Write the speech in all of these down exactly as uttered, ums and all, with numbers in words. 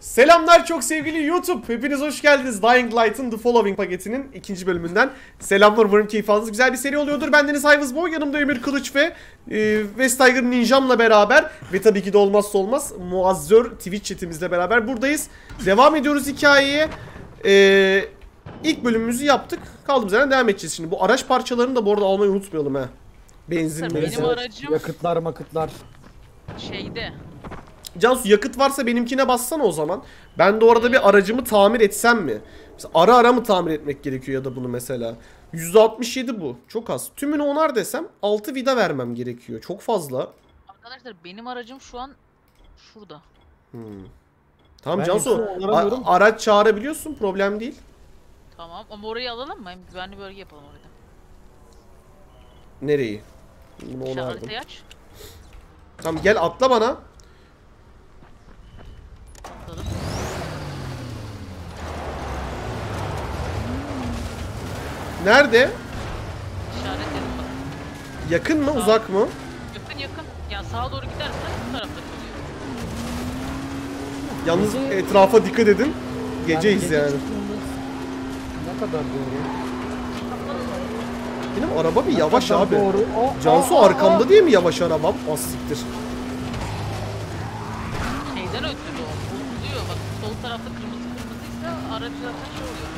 Selamlar çok sevgili YouTube. Hepiniz hoş geldiniz. Dying Light'ın The Following paketinin ikinci bölümünden. Selamlar, umarım keyif aldınız. Güzel bir seri oluyordur. Bendeniz Hayvız Boy, yanımda Ömer Kılıç ve e, West Tiger Ninja'mla beraber ve tabii ki de olmazsa olmaz muazzör Twitch chatimizle beraber buradayız. Devam ediyoruz hikayeye. E, ilk bölümümüzü yaptık. Kaldığımız yerden devam edeceğiz şimdi. Bu araç parçalarını da bu arada almayı unutmayalım ha. Benzin, benim aracım... Yakıtlar makıtlar. Şeyde... Cansu, yakıt varsa benimkine bassana o zaman. Ben de orada bir aracımı tamir etsem mi? Mesela ara ara mı tamir etmek gerekiyor ya da bunu mesela? yüzde altmış yedi bu. Çok az. Tümünü onar desem altı vida vermem gerekiyor. Çok fazla. Arkadaşlar benim aracım şu an şurada. Hmm. Tamam ben Cansu, araç çağırabiliyorsun. Problem değil. Tamam ama orayı alalım mı? Hem güvenli bölge yapalım orada. Nereyi? Bunu onu aldım. Tamam gel atla bana. Nerede? İşaret edin bak. Yakın mı, sağ uzak mı? Yakın yakın. Yani sağa doğru gidersen bu tarafta kalıyor. Yalnız gece... etrafa dikkat edin. Geceyiz yani. Gece yani. Ne kadar doğru. Benim araba bir yavaş abi. Doğru. O, Cansu o, arkamda o. Değil mi yavaş arabam? Asiktir. Şeyden ötürü o. Bozuluyor. Bak sol tarafta kırmızı kırmızıysa aracı zaten şey oluyor.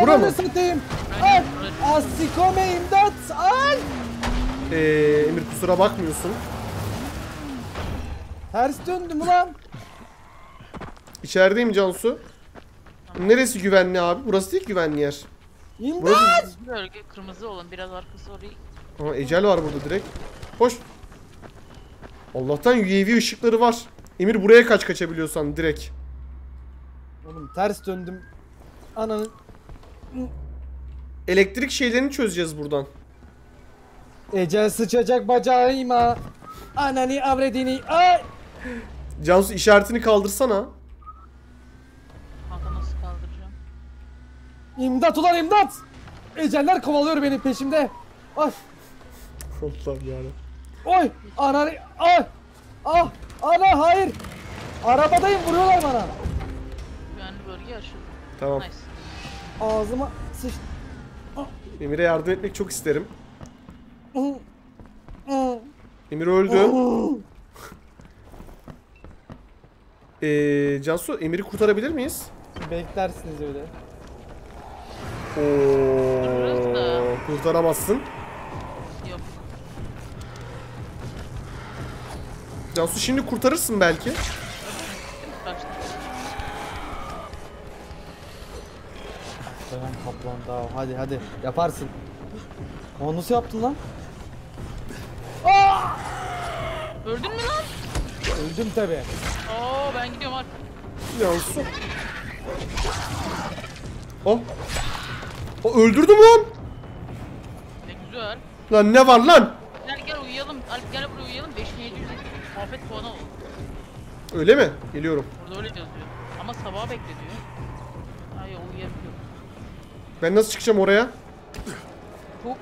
Bura mı? Satayım. Al! Asikome imdat! Al! Ee, Emir kusura bakmıyorsun. Ters döndüm ulan. İçerideyim Cansu. Neresi güvenli abi? Burası değil güvenli yer. İmdat! Burası... Bölge kırmızı olan biraz arkası orayı. Aa, ecel var burada direkt. Hoş. Allah'tan U A V ışıkları var. Emir buraya kaç kaçabiliyorsan direkt. Oğlum ters döndüm. Ananın. Elektrik şeylerini çözeceğiz buradan. Ecel sıçacak bacağıma. Anani avredini. Ay! Cansu işaretini kaldırsana. Kanka nasıl kaldıracağım? İmdat ulan imdat! Eceller kovalıyor beni peşimde. Ay! Allah'ım yani. Oy! Anani! Ay! Ah! Ana hayır! Arabadayım, vuruyorlar bana. Tamam. Nice. Ağzıma sıç. Emir'e yardım etmek çok isterim. Emir öldü. ee, Cansu, Emir'i kurtarabilir miyiz? Beklersiniz öyle. Oo, kurtaramazsın. Yok. Cansu şimdi kurtarırsın belki. Kaplan daha, hadi hadi yaparsın. O nasıl yaptın lan? Aa! Öldün mü lan? Öldüm tabi. Oo ben gidiyorum artık. Yansı. Oh. Oh öldürdüm lan. Ne güzel. Lan ne var lan? Gel gel uyuyalım. Alp gel buraya uyuyalım. beş bin yedi yüz muhabbet puanı oldu. Öyle mi? Geliyorum. Burada öyle yazıyor. Ama sabaha bekle diyor. Ay uyuyalım. Ben nasıl çıkacağım oraya? Çok.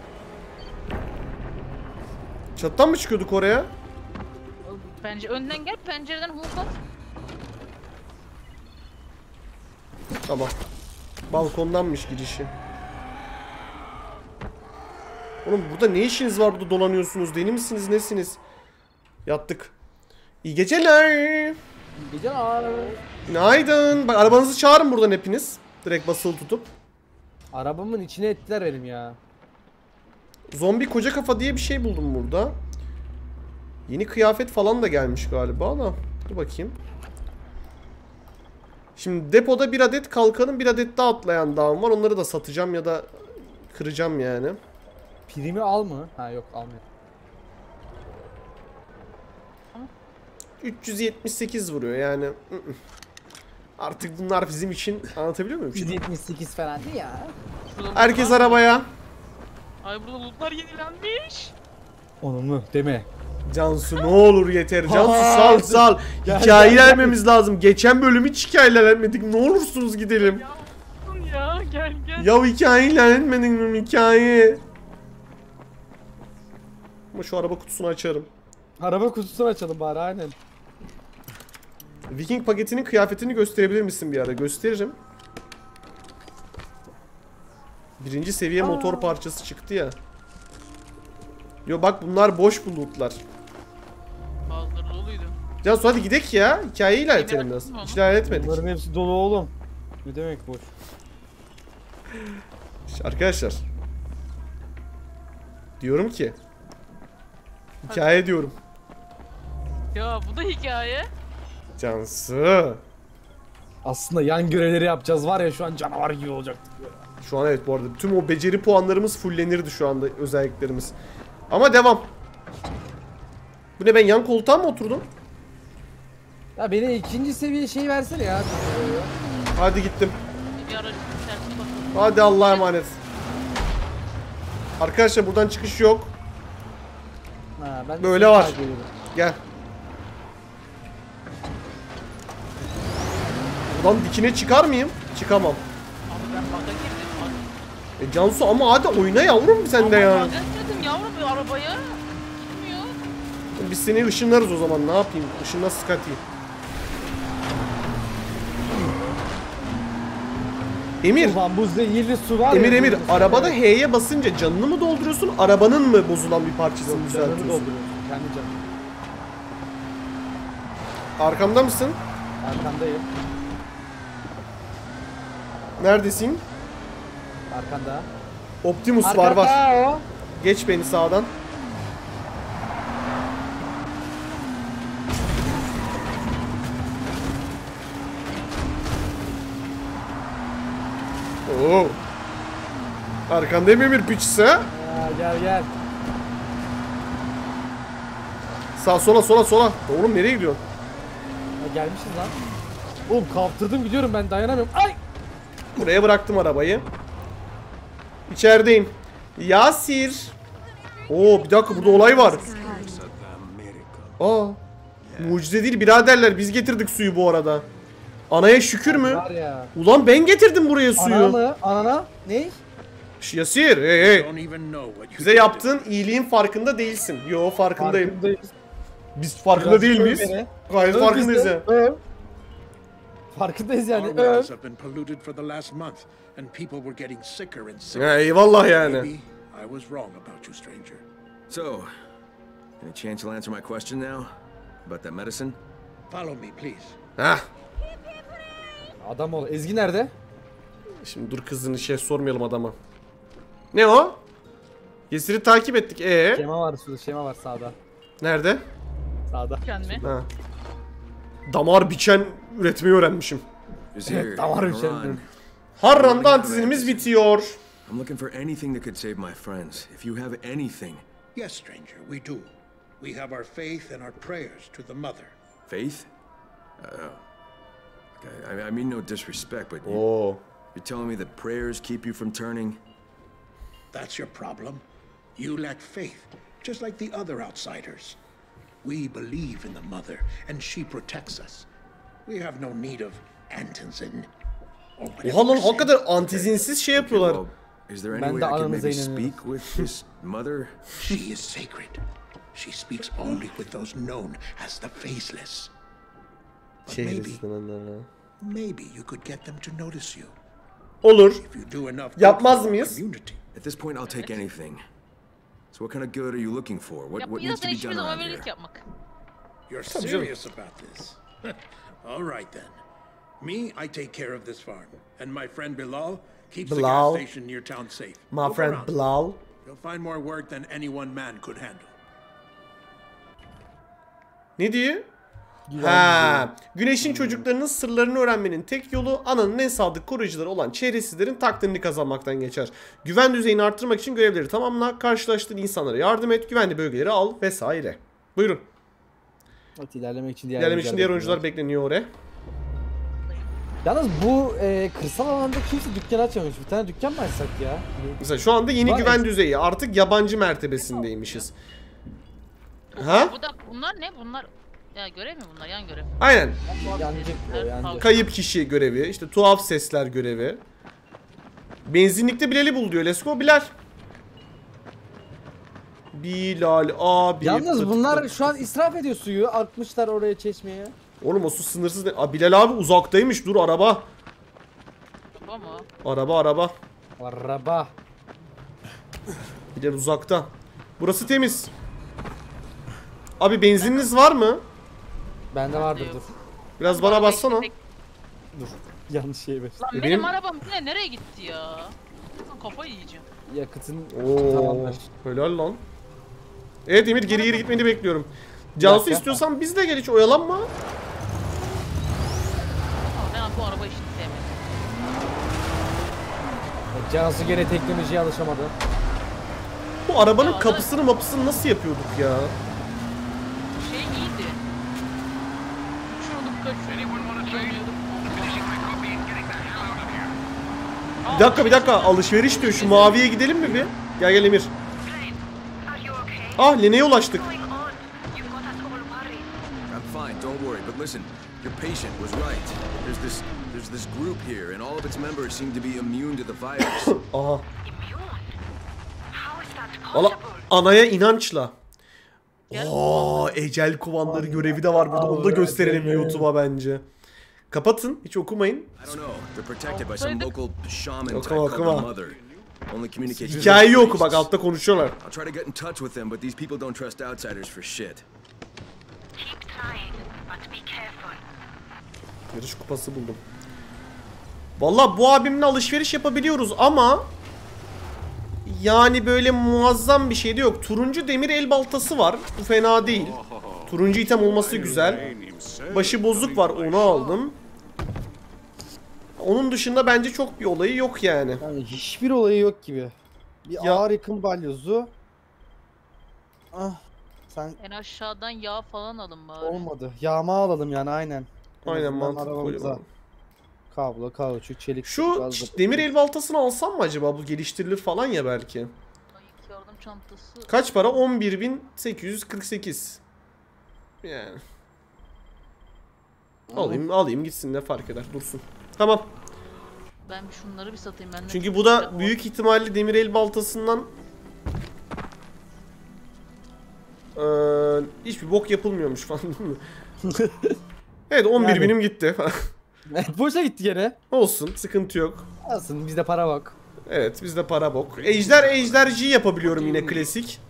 Çattan mı çıkıyorduk oraya? Bence önden gel, pencereden hoplat. Tamam. Balkondanmış girişi. Oğlum burada ne işiniz var, burada dolanıyorsunuz? Deli misiniz, nesiniz? Yattık. İyi geceler. İyi geceler. Günaydın. Bak arabanızı çağırın buradan hepiniz. Direkt basılı tutup. Arabamın içine ettiler benim ya. Zombi koca kafa diye bir şey buldum burada. Yeni kıyafet falan da gelmiş galiba da. Dur bakayım. Şimdi depoda bir adet kalkanın bir adet daha atlayan dağım var. Onları da satacağım ya da kıracağım yani. Primi al mı? Ha yok almayayım. üç yüz yetmiş sekiz vuruyor yani. Artık bunlar bizim için, anlatabiliyor muyum? yüz yetmiş sekiz falan değil ya. Herkes arabaya. Ay burada lootlar yenilenmiş. Onu mu deme. Cansu ne olur yeter. Cansu sal sal. Hikayelenmemiz lazım. Geçen bölüm hiç hikayelenmedik. Ne olursunuz gidelim. Ya, ya gel gel. Ya hikayelenmedik mi hikaye? Ama şu araba kutusunu açarım. Araba kutusunu açalım bari, aynen. Viking paketinin kıyafetini gösterebilir misin bir ara? Gösteririm. Birinci seviye Aa. motor parçası çıktı ya. Yo bak, bunlar boş bulutlar. Bazıları doluydu. Ya hadi gidek ya. Hikayeyi ilerletelim lazım. Hiç ilerletmedik. Bunların hepsi dolu oğlum. Ne demek boş? İşte arkadaşlar. Diyorum ki. Hikaye hadi. diyorum. Ya bu da hikaye. Cansı. Aslında yan görevleri yapacağız var ya, şu an canavar gibi olacaktık. Şu an evet, bu arada tüm o beceri puanlarımız fullenirdi şu anda, özelliklerimiz. Ama devam. Bu ne, ben yan koltuğa mı oturdum? Ya beni ikinci seviye şey versene ya. Hadi gittim. Hadi Allah'a emanet. Arkadaşlar buradan çıkış yok. Ha, ben böyle var. Gel. Lan dikine çıkar mıyım? Çıkamam. Abi ben baga girdim. Bak. E Cansu ama hadi oyna yavrum sen ama de ya. Ama dedim yavrum bu arabaya. Gitmiyor. Biz seni ışınlarız o zaman, ne yapayım? Işınla sıkatayım. Emir. Ulan bu zehirli su var. Emir ya, Emir arabada H'ye basınca canını mı dolduruyorsun? Arabanın mı bozulan bir parçasını Yok, düzeltiyorsun? Canını dolduruyorsun. Kendi canını. Arkamda mısın? Arkamdayım. Neredesin? Arkanda. Optimus Arkanda var var. O. Geç beni sağdan. Oo. Arkandayım Emir piçse. Ha gel gel. Sağ sola sola sola. Oğlum nereye gidiyorsun? Ya gelmişiz lan. Oğlum kaptırdım, gidiyorum ben, dayanamıyorum. Ay! Buraya bıraktım arabayı. İçerideyim. Yasir. Oo bir dakika, burada olay var. Aa. Mucize değil biraderler, biz getirdik suyu bu arada. Anaya şükür mü? Ulan ben getirdim buraya suyu. Anana, anana ne? Yasir, hey hey. Bize yaptığın iyiliğin farkında değilsin. Yo farkındayım. Farkındayız. Biz farkında Biraz değil miyiz? Beni. Gayet Öl farkındayız ya. Farkındayız yani. Ya eyvallah yani. So, any chance you'll answer my question now about that medicine? Follow me please. Ha. Adam ol. Ezgi nerede? Şimdi dur kızını şey sormayalım adama. Ne o? Yasir'i takip ettik. Ee. Şema var şurada, şema var sağda. Nerede? Sağda. Kendime. Ha. Damar biçen üretmeyi öğrenmişim. Evet, damar biçen. Harran'da antizinimiz bitiyor. I'm looking for anything that could save my friends. If you have anything. Yes, stranger, we do. We have our faith and our prayers to the mother. Faith? Uh, I, I mean no disrespect, but you, oh. you're telling me that prayers keep you from turning? That's your problem. You lack faith, just like the other outsiders. We believe in the mother, and she protects us. We have no need of antizin. Oha lan, o kadar antizinsiz şey yapıyorlar. Ben de aranıza inanıyorum. She is sacred. She speaks only with those known as the faceless. But maybe, maybe you could get them to notice you. Olur. Yapmaz mıyız? At this point, I'll take anything. So what kind of good are you looking for? What, what needs to be done around here? You're serious about this? All right then. Me, I take care of this farm, and my friend Bilal keeps the gas station near town safe. My friend Bilal. You'll find more work than any one man could handle. Ne diyor? Ha, güneşin çocuklarının sırlarını öğrenmenin tek yolu ananın en sadık koruyucuları olan çevresizlerin takdirini kazanmaktan geçer. Güven düzeyini arttırmak için görevleri tamamla, karşılaştığın insanlara yardım et, güvenli bölgeleri al vesaire. Buyurun. Evet, ilerlemek için diğer, ilerlemek için diğer oyuncular bekleniyor oraya. Yalnız bu e, kırsal alanda kimse dükkan açmamış. Bir tane dükkan mı açsak ya? Mesela şu anda yeni Var güven et. düzeyi, artık yabancı mertebesindeymişiz. Ha? Bu da, bunlar ne? Bunlar... Ya görev mi bunlar? Yan görev. Aynen. Yancı, Kayıp kişi görevi, işte tuhaf sesler görevi. Benzinlikte Bilal'i bul diyor. Let's go Bilal. Bilal abi. Yalnız pratik bunlar pratik. Şu an israf ediyor suyu. Atmışlar oraya çeşmeye. Oğlum o su sınırsız. Ne? Aa, Bilal abi uzaktaymış. Dur araba. Araba mı? Araba araba. Araba. Bilal uzakta. Burası temiz. Abi benzininiz var mı? Bende vardır dur. Biraz bana bassana. Dur. Yanlış şey be. Lan benim, benim arabam yine nereye gitti ya? Kafayı yiyeceğim. Yakıtın tamamdır. Helal lan. Evet Emir geri geri gitmeni bekliyorum. Cansu istiyorsan biz de gel, hiç oyalanma. Ben bu araba işini sevmedim. Cansu gene teknolojiye alışamadı. Bu arabanın ya, kapısını da... mapısını nasıl yapıyorduk ya? Şey iyiydi. Bir dakika bir dakika, alışveriş diyor, şu maviye gidelim mi bir? Gel gel Emir. Ah Line'ye ulaştık. Aha. Valla anaya inançla. Ooo ecel kovanları görevi de var burada, onu da gösterelim YouTube'a bence. Kapatın, hiç okumayın. Okuma okuma. Hikayeyi oku bak, altta konuşuyorlar. Yarış kupası buldum. Vallahi bu abimle alışveriş yapabiliyoruz ama yani böyle muazzam bir şey de yok. Turuncu demir el baltası var. Bu fena değil. Turuncu item olması güzel. Başı bozuk var, onu aldım. Onun dışında bence çok bir olayı yok yani. Yani hiçbir olayı yok gibi. Bir ya. Ağır yıkım balyozu. Ah, sen... En aşağıdan yağ falan alın bari. Olmadı. Yağma alalım yani aynen. Aynen mantıklı. Kablo, kauçuk, çelik. Şu demir el baltasını alsam mı acaba? Bu geliştirilir falan ya belki. Ayık yardım çantası. Kaç para? on bir bin sekiz yüz kırk sekiz. Yani. Alayım alayım gitsin, ne fark eder, dursun. Tamam. Ben şunları bir satayım ben. Çünkü bu da büyük ihtimalle demir el baltasından ee, hiçbir bok yapılmıyormuş falan değil mi? Evet on bir yani... binim gitti. Boşa gitti gene. Olsun, sıkıntı yok. Olsun, bizde para bok. Evet bizde para bok. Ejder ejderci yapabiliyorum yine klasik.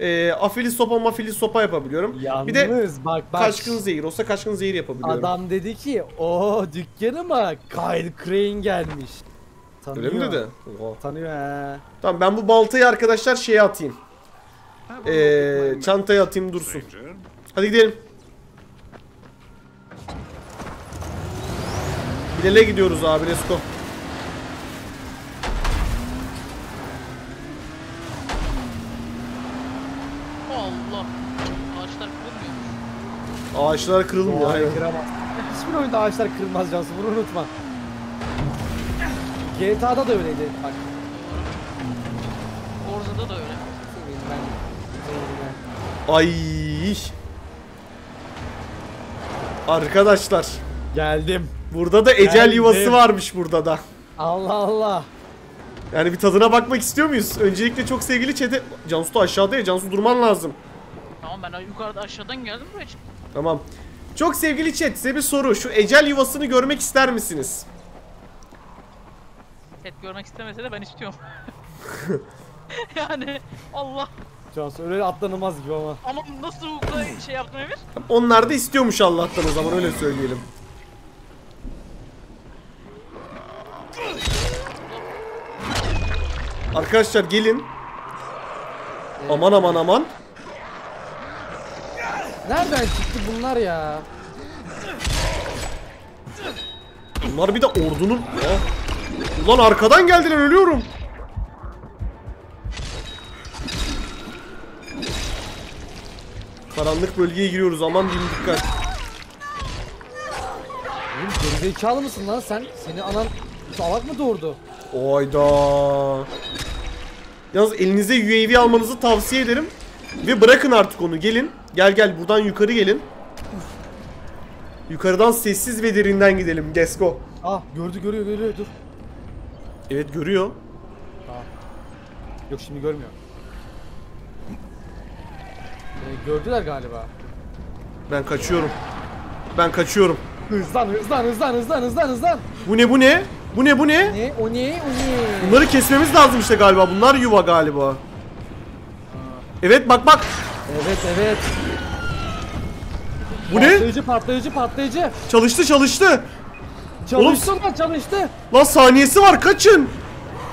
E, afili sopa mafili sopa yapabiliyorum. Yalnız, bir de bak, bak. Kaçkın zehir olsa kaçkın zehir yapabiliyorum. Adam dedi ki o dükkanıma Kyle Crane gelmiş. Tanıyor. Öyle mi dedi? Oha. Tanıyor he. Tamam ben bu baltayı arkadaşlar şeye atayım. Eee çantaya atayım dursun. Hadi gidelim. Bilal'e gidiyoruz abi, let's go. Ağaçlar kırılmıyor. Hayır, kıramaz. Hiçbir oyunda ağaçlar kırılmaz Cansu, bunu unutma. G T A'da da öyleydi bak. Orza'da da öyle. Ay. Arkadaşlar. Geldim. Burada da ecel Geldim. yuvası varmış burada da. Allah Allah. Yani bir tadına bakmak istiyor muyuz? Öncelikle çok sevgili chat'e... Cansu da aşağıda ya, Cansu durman lazım. Tamam ben yukarıda aşağıdan geldim buraya. Tamam. Çok sevgili chat, size bir soru. Şu ecel yuvasını görmek ister misiniz? Chat görmek istemese de ben istiyorum. Yani Allah. Cansu öyle atlanılmaz gibi ama. Ama nasıl bu şey yaptım Emir? Onlar da istiyormuş Allah'tan, o zaman öyle söyleyelim. Arkadaşlar gelin. Evet. Aman aman aman. Nereden çıktı bunlar ya? Bunlar bir de ordunun... Ah. Ulan arkadan geldiler, ölüyorum. Karanlık bölgeye giriyoruz, aman diyeyim, dikkat. Oğlum gerizekalı mısın lan sen? Seni anan salak mı doğurdu? Oyda. Yalnız elinize U A V almanızı tavsiye ederim. Ve bırakın artık onu, gelin. Gel gel buradan yukarı gelin. Yukarıdan sessiz ve derinden gidelim. Let's go. Ah gördü, görüyor görüyor dur. Evet görüyor. Aa. Yok şimdi görmüyor. Ee, gördüler galiba. Ben kaçıyorum. Ben kaçıyorum. Hızlan hızlan hızlan hızlan hızlan hızlan. Bu ne bu ne? Bu ne bu ne? Ne o ne o ne? Bunları kesmemiz lazım işte galiba. Bunlar yuva galiba. Ha. Evet bak bak. Evet evet. Bu patlayıcı, ne? Patlayıcı patlayıcı patlayıcı. Çalıştı çalıştı. Çalıştı lan çalıştı. Lan saniyesi var kaçın.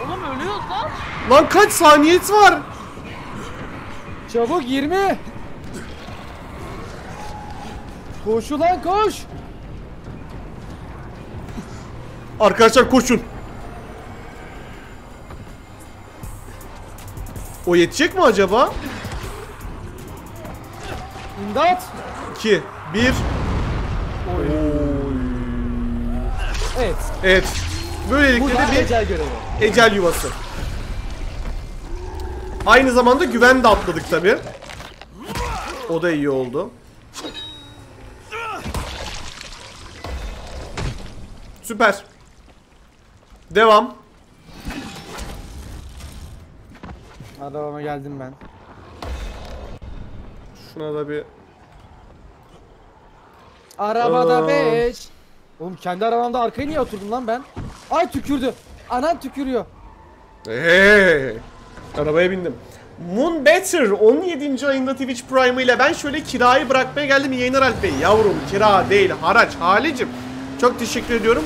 Oğlum ölüyoruz lan. Lan kaç saniyesi var. Çabuk yirmi. Koş ulan koş. Arkadaşlar koşun. O yetecek mi acaba? İmdat. iki, bir. Evet. Evet. Böylelikle de bir ecel görevi. Ecel yuvası. Aynı zamanda güven de atladık tabi. O da iyi oldu. Süper. Devam. Adama geldim ben. Şuna da bir. Arabada beş. Oğlum kendi arabamda arkaya niye oturdum lan ben? Ay tükürdü. Anan tükürüyor. Hey. Arabaya bindim. Moon Better on yedinci ayında Twitch Prime ile ben şöyle kirayı bırakmaya geldim. İyi yayınlar Alp Bey. Yavrum kira değil haraç. Halicim çok teşekkür ediyorum.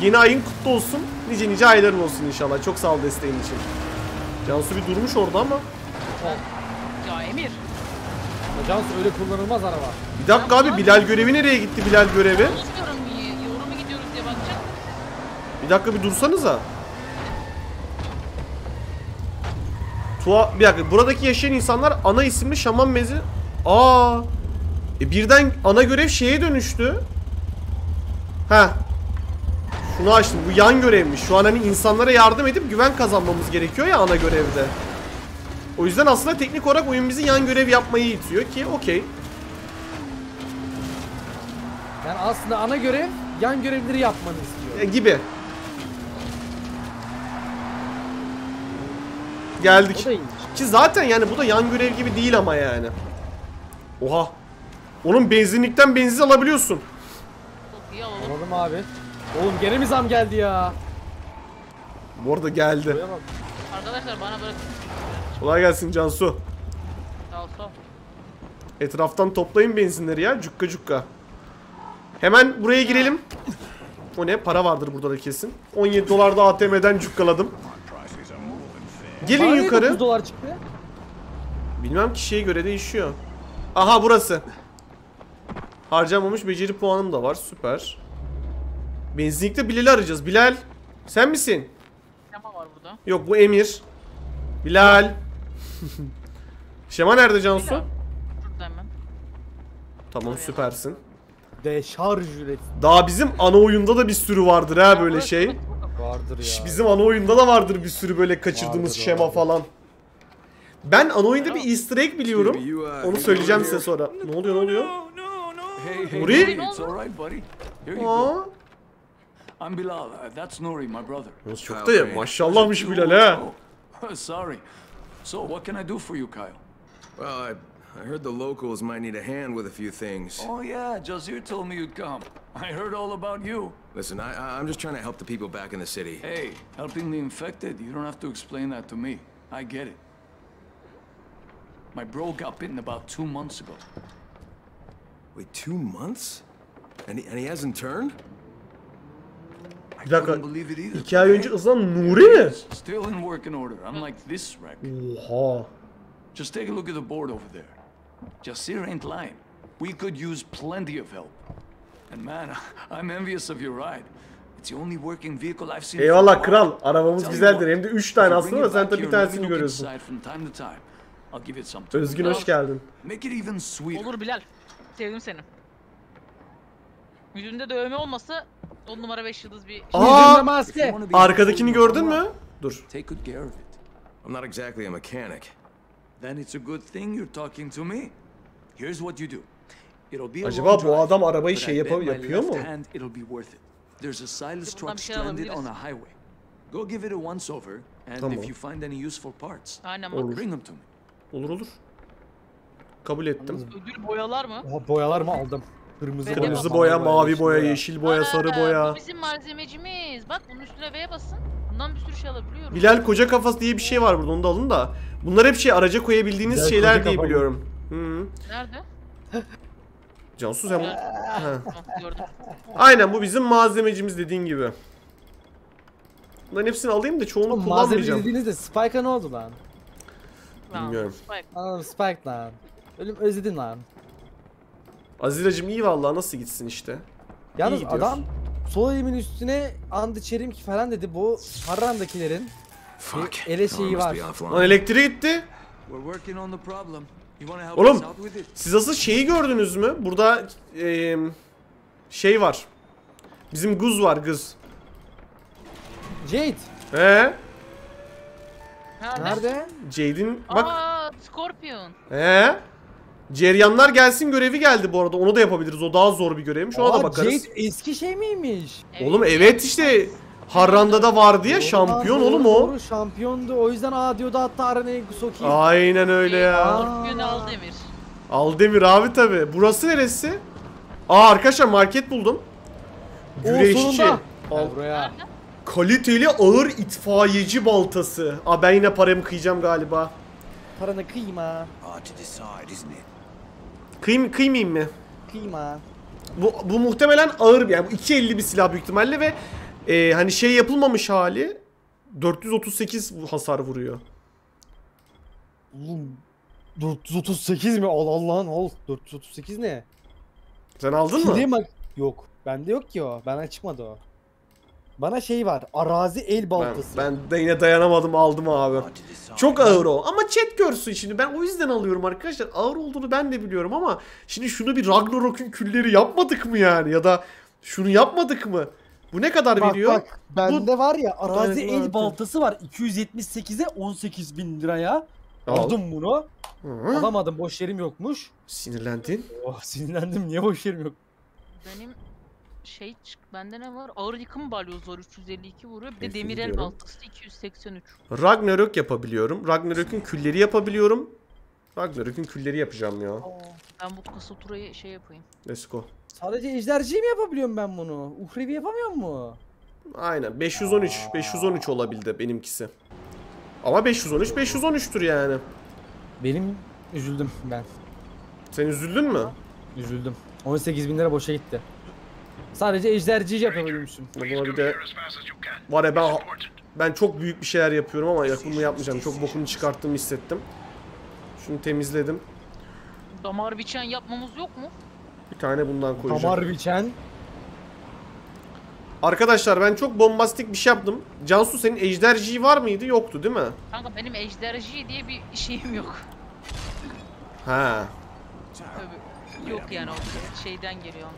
Yeni ayın kutlu olsun. Nice nice ayların olsun inşallah. Çok sağ ol desteğin için. Cansu bir durmuş orada ama. Ya Emir. Cansu öyle kullanılmaz araba. Bir dakika abi Bilal görevi nereye gitti Bilal görevi? Konuşmuyorum. Yoruma gidiyoruz diye bakacağım. Bir dakika bir dursanıza. Tuha bir dakika buradaki yaşayan insanlar ana isimli şaman mezi. Aa. E birden ana görev şeye dönüştü. Heh. Şunu açtım. Bu yan görevmiş. Şu an hani insanlara yardım edip güven kazanmamız gerekiyor ya ana görevde. O yüzden aslında teknik olarak oyun bizi yan görev yapmayı itiyor ki okey. Yani aslında ana görev yan görevleri yapmanı istiyor. E, gibi. Geldik. Ki zaten yani bu da yan görev gibi değil ama yani. Oha. Onun benzinlikten benzin alabiliyorsun. Alalım abi. Oğlum gene mi zam geldi ya? Bu arada geldi. Arkadaşlar bana bırakın. Kolay gelsin Cansu. Cansu. Etraftan toplayın benzinleri ya. Cukka cukka. Hemen buraya girelim. O ne? Para vardır burada da kesin. on yedi dolar da A T M'den cukkaladım. Gelin bana yukarı. dokuz dolar çıktı. Bilmem kişiye göre değişiyor. Aha burası. Harcamamış beceri puanım da var. Süper. Benzinlikte Bilal'i arayacağız. Bilal. Sen misin? Şema var burada. Yok bu Emir. Bilal. Şema nerede Cansu? Bilal. Burada hemen. Tamam oraya süpersin. Deşarj üret. Daha bizim ana oyunda da bir sürü vardır ha böyle şey. Vardır ya. Bizim ana oyunda da vardır bir sürü böyle kaçırdığımız vardır, şema vardır falan. Ben ana oyunda bir easter egg biliyorum. Onu söyleyeceğim size sonra. Ne oluyor ne oluyor? Nuri? Aaa. I'm Bilal. That's Nuri, my brother. Çok da ya maşallahmış Bilal ha. Sorry. So what can I do for you, Kyle? Well, I I heard the locals might need a hand with a few things. Oh yeah, Yasir told me you'd come. I heard all about you. Listen, I I'm just trying to help the people back in the city. Hey, helping the infected, you don't have to explain that to me. I get it. My bro got bitten about two months ago. Wait, two months? And he, and he hasn't turned? Bir dakika, iki ay önce kızdan Nuri mi? Oha. Just take a look at the board over there. Yasir ain't lying. We could use plenty of help. And man, I'm envious of your ride. It's the only working vehicle I've seen. Eyvallah kral, arabamız güzeldir. Hem de üç tane aslında da sen tabii bir tanesini görüyorsun. Özgün hoş geldin. Olur Bilal, sevdim seni. Yüzünde dövme olması on numara beş yıldız bir. Aa, arkadakini gördün mü? Dur. Take good care of it. I'm not exactly a mechanic. Then it's a good thing you're talking to me. Here's what you do. It'll be. Acaba bu adam arabayı şey yapıyor mu? It'll be worth it. There's a silos truck stranded on a highway. Go give it a once over and if you find any useful parts, bring them to me. Olur olur. Kabul ettim. Ödül boyalar mı? Oha, boyalar mı aldım? Kırmızı, kırmızı boya, boya, mavi boya, boya, yeşil boya, Aa, sarı boya. Bu bizim malzemecimiz. Bak bunun üstüne V'ye basın. Bundan bir sürü şey alabiliyorum. Bilal koca kafası diye bir şey var burada, onu da alın da. Bunlar hep şey, araca koyabildiğiniz Bilal, şeyler diye biliyorum. Hı -hı. Nerede? Cansu sen bunu... Aynen, bu bizim malzemecimiz dediğin gibi. Bunların hepsini alayım da çoğunu oğlum, kullanmayacağım. Malzeme dediğinizde Spike'a ne oldu lan? Bilmiyorum. Anladım, Spike lan. Ölüm özledin lan. Aziracım iyi vallahi, nasıl gitsin işte. Yalnız adam sol elimin üstüne and içerim ki falan dedi, bu Harran'dakilerin ele şeyi var. Lan elektriği gitti. Oğlum siz asıl şeyi gördünüz mü? Burada e, şey var. Bizim kız var, kız. Jade. He. Nerede? Jade'in bak. Aa, Scorpion. He. Ceryanlar gelsin görevi geldi bu arada. Onu da yapabiliriz. O daha zor bir görevmiş. Ona Aa, da bakarız. Jade eski şey miymiş? Evet. Oğlum evet işte. Harran'da da vardı ya, şampiyon doğru, oğlum o. Doğru, şampiyondu. O yüzden A diyordu, hatta Harran'ı sokayım. Aynen öyle ya. Scorpion Aldemir. Aldemir abi tabi. Burası neresi? Aa arkadaşlar market buldum. Güreşçi. Al buraya. Kaliteli ağır itfaiyeci baltası. Aa ben yine paramı kıyacağım galiba. Paranı kıyma. Kıym kıymayayım mı? Kıyma. Bu, bu muhtemelen ağır bir, yani bu iki elli bir silah büyük ihtimalle ve e, hani şey yapılmamış hali dört yüz otuz sekiz hasar vuruyor. Oğlum dört yüz otuz sekiz mi? Al Allah'ın al. dört yüz otuz sekiz ne? Sen aldın Şimdi mı? Yok. Bende yok ki o. Bana çıkmadı o. Bana şey var, arazi el baltası. Ben, ben de yine dayanamadım, aldım abi. Çok ağır o ama chat görsün şimdi, ben o yüzden alıyorum arkadaşlar. Ağır olduğunu ben de biliyorum ama şimdi şunu bir Ragnarok'un külleri yapmadık mı yani, ya da şunu yapmadık mı? Bu ne kadar bak, veriyor? Bak bende var ya arazi el artık. Baltası var iki yüz yetmiş sekize on sekiz bin liraya. Aldım bunu. Hı -hı. Alamadım, boş yerim yokmuş. Sinirlendin. Oh, sinirlendim, niye boş yerim yok? Benim... Şey çık, bende ne var? Ağır yıkım balyozu var, üç yüz elli iki vuruyor. Bir de demir el baltası iki yüz seksen üç. Ragnarök yapabiliyorum. Ragnarök'ün külleri yapabiliyorum. Ragnarök'ün külleri yapacağım ya. Ben bu kasaturayı şey yapayım. Let's go. Sadece ejderciyi mi yapabiliyorum ben bunu? Uhrevi yapamıyor mu? Aynen. beş yüz on üç. Aa. beş yüz on üç olabildi benimkisi. Ama beş yüz on üç beş yüz on üç'tür yani. Benim üzüldüm ben. Sen üzüldün mü? Üzüldüm. on sekiz bin lira boşa gitti. Sadece ejderciyi yapabilmişim. Buna bir de var ya, ben, ben çok büyük bir şeyler yapıyorum ama yakınımı yapmayacağım. Çok bokunu çıkarttığımı hissettim. Şunu temizledim. Damar biçen yapmamız yok mu? Bir tane bundan koyacağım. Damar biçen. Arkadaşlar ben çok bombastik bir şey yaptım. Cansu senin ejderciyi var mıydı? Yoktu değil mi? Kanka benim ejderci diye bir şeyim yok. Ha. Yok yani, o şeyden geliyor.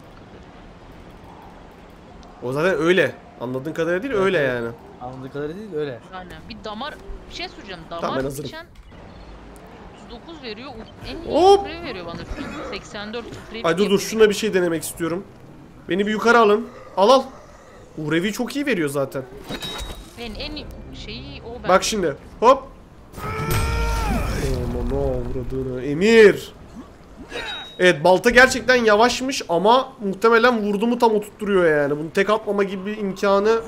O zaten öyle. Anladığın kadarıyla değil, evet, öyle yani. Anladığın kadarıyla değil, öyle. Aynen. Bir damar, bir şey soracağım. Damar tamam, ben hazırım. otuz dokuz veriyor. En iyi free veriyor bana. seksen dört free. Ay dur dur, şuna bir şey denemek istiyorum. Beni bir yukarı alın. Al al. Uhrevi çok iyi veriyor zaten. Ben en şeyi o ben. Bak şimdi. Hop. Aman ne avradını. Emir. Evet, balta gerçekten yavaşmış ama muhtemelen vurdumu tam oturtturuyor yani. Bunu tek atmama gibi bir imkanı.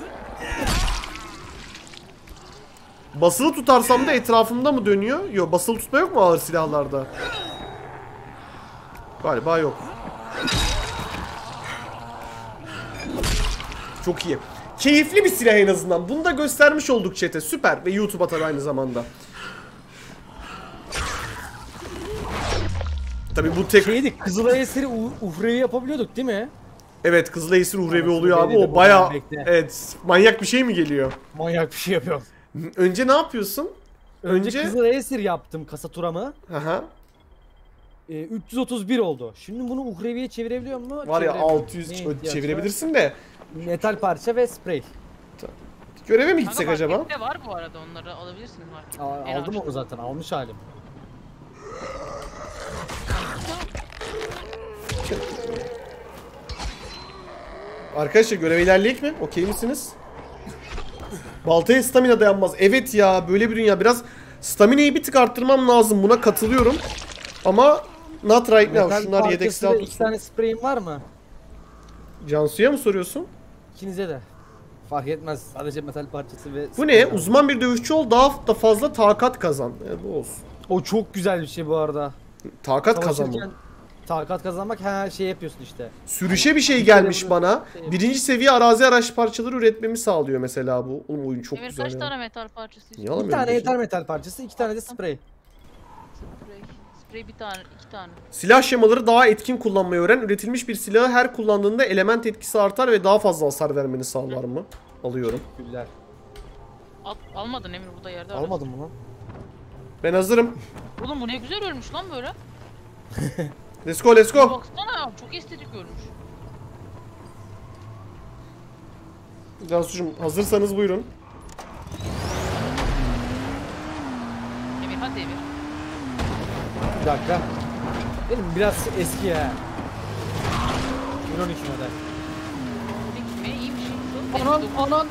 Basılı tutarsam da etrafımda mı dönüyor? Yok, basılı tutma yok mu ağır silahlarda? Galiba yok. Çok iyi. Keyifli bir silah en azından. Bunu da göstermiş olduk chat'e. Süper ve YouTube'a tabii aynı zamanda. Tabii bu tek... Şeydi, Kızıl Esir Uhrevi yapabiliyorduk değil mi? Evet, Kızıl Esir Uhrevi oluyor abi, o bayağı... Evet, manyak bir şey mi geliyor? Manyak bir şey yapıyorum. Önce ne yapıyorsun? Önce, Önce Kızıl Esir yaptım kasaturamı. Aha. E, üç yüz otuz bir oldu. Şimdi bunu Uhrevi'ye çevirebiliyor mu? Var ya altı yüz çevirebilirsin de. Metal parça ve sprey. Göreve mi gitsek acaba? Markette var bu arada, onları alabilirsiniz markette. Aa, aldım onu zaten, almış halim. Arkadaşlar göreve ilerleyek mi? Okey misiniz? Baltaya stamina dayanmaz. Evet ya, böyle bir dünya. Biraz stamina'yı bir tık arttırmam lazım. Buna katılıyorum. Ama Not right now. Metal şunlar yedek silah tutsun. İki tane spreyim var mı? Cansu'ya mı soruyorsun? İkinize de. Fark etmez. Sadece metal parçası ve... Bu ne? Var. Uzman bir dövüşçü ol. Daha da fazla takat kazan. E, bu olsun. O çok güzel bir şey bu arada. Takat kazanmak. Takat kazanmak her şey yapıyorsun işte. Sürüşe bir şey gelmiş bir bana. Şey birinci seviye arazi araç parçaları üretmemi sağlıyor mesela bu. Oğlum oyun çok Emir, güzel. Kaç yani. Tane metal parçası? İşte? Bir tane yeter metal parçası, iki tane de sprey. Bir tane, iki tane. Silah şemaları daha etkin kullanmayı öğren. Üretilmiş bir silahı her kullandığında element etkisi artar ve daha fazla hasar vermeni sağlar mı? Alıyorum. Güller. Al, almadın Emir, bu da yerde. Almadım mı lan? Ben hazırım. Oğlum bu ne güzel ölmüş lan böyle. Let's go, let's go. Baksana, çok estetik ölmüş. Cansucuğum hazırsanız buyurun. Emir hadi Emir. Bir dakika. Benim biraz eski ya. on iki model. iki bin on iki iyi bir şey. Anan anan.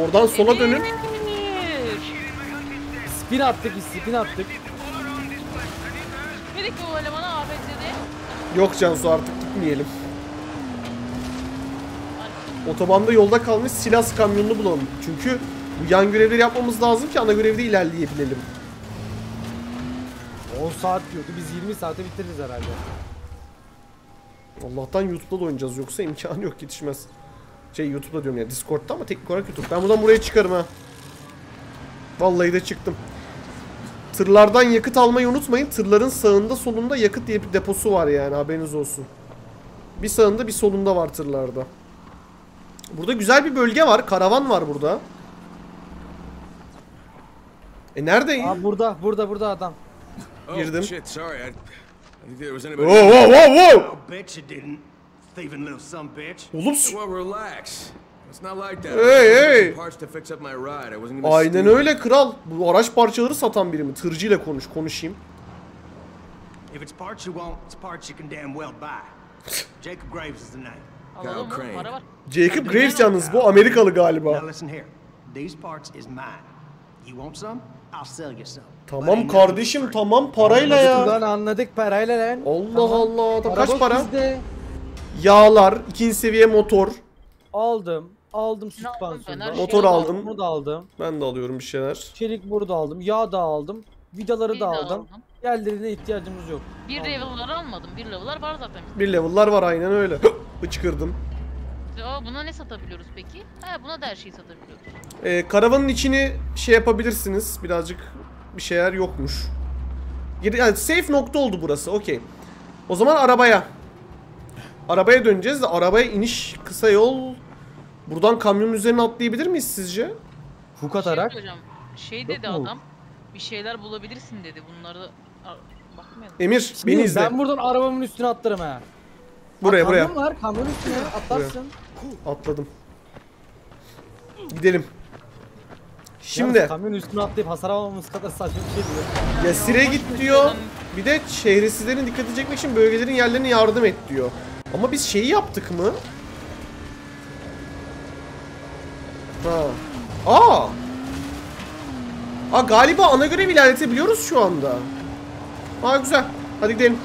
Oradan sola dönün. Spin attık, spin attık. Dedik ki o elemana A B C'de. Yok Cansu artık gitmeyelim. Otobanda yolda kalmış silah kamyonunu bulalım. Çünkü yan görevleri yapmamız lazım ki ana görevde ilerleyebilelim. on saat diyordu. Biz yirmi saate bitiririz herhalde. Allah'tan YouTube'da da oynayacağız. Yoksa imkanı yok, yetişmez. Şey YouTube'da diyorum ya. Discord'da ama teknik olarak YouTube. Ben buradan buraya çıkarım ha. Vallahi de çıktım. Tırlardan yakıt almayı unutmayın. Tırların sağında solunda yakıt diye bir deposu var yani. Haberiniz olsun. Bir sağında bir solunda var tırlarda. Burada güzel bir bölge var. Karavan var burada. E nerede? Aa, burada. Burada. Burada adam. Girdim. Wow wow wow wow. Hey hey. Aynen öyle kral. Bu araç parçaları satan biri mi? Tırcıyla konuş, konuşayım. Jacob Graves is the name. Kyle Crane. Jacob Graves yalnız bu Amerikalı galiba. Tamam kardeşim, tamam parayla ya. Lan anladık parayla lan. Allah tamam. Allah. Para kaç para? Bizde. Yağlar, ikinci seviye motor. Aldım. Aldım süspansiyonu. Motor şey aldım. Bunu da aldım. Ben de alıyorum bir şeyler. Çelik boru da aldım. Yağ da aldım. Vidaları bir da aldım. aldım. Yerlerine ihtiyacımız yok. Bir level'ları almadım. Bir level'lar var zaten. Bir level'lar var aynen öyle. Hıçkırdım. Buna ne satabiliyoruz peki? Ha, buna da her şeyi satabiliyoruz. Ee, karavanın içini şey yapabilirsiniz. Birazcık bir şeyler yokmuş. Yani safe nokta oldu burası. Okey. O zaman arabaya. Arabaya döneceğiz de arabaya iniş kısa yol. Buradan kamyonun üzerine atlayabilir miyiz sizce? Huk atarak. Şey, şey dedi yok adam. Mu? Bir şeyler bulabilirsin dedi. Bunları bakmayalım. Emir şimdi beni izle. Ben buradan arabamın üstüne atlarım ha. Buraya kamyon buraya. Kamyon var. Kamyonun üstüne atlarsın. Buraya. Atladım. Gidelim. Şimdi yalnız kamyon üstüne atlayıp hasar almamız kadar saçma bir şey diyor. Yasir'e git diyor. Bir de şehrisizlerin dikkatini çekmek için bölgelerin yerlerine yardım et diyor. Ama biz şeyi yaptık mı? Ha. Aa. Aa galiba ana görev ilerletebiliyoruz şu anda. Aa güzel. Hadi gidelim.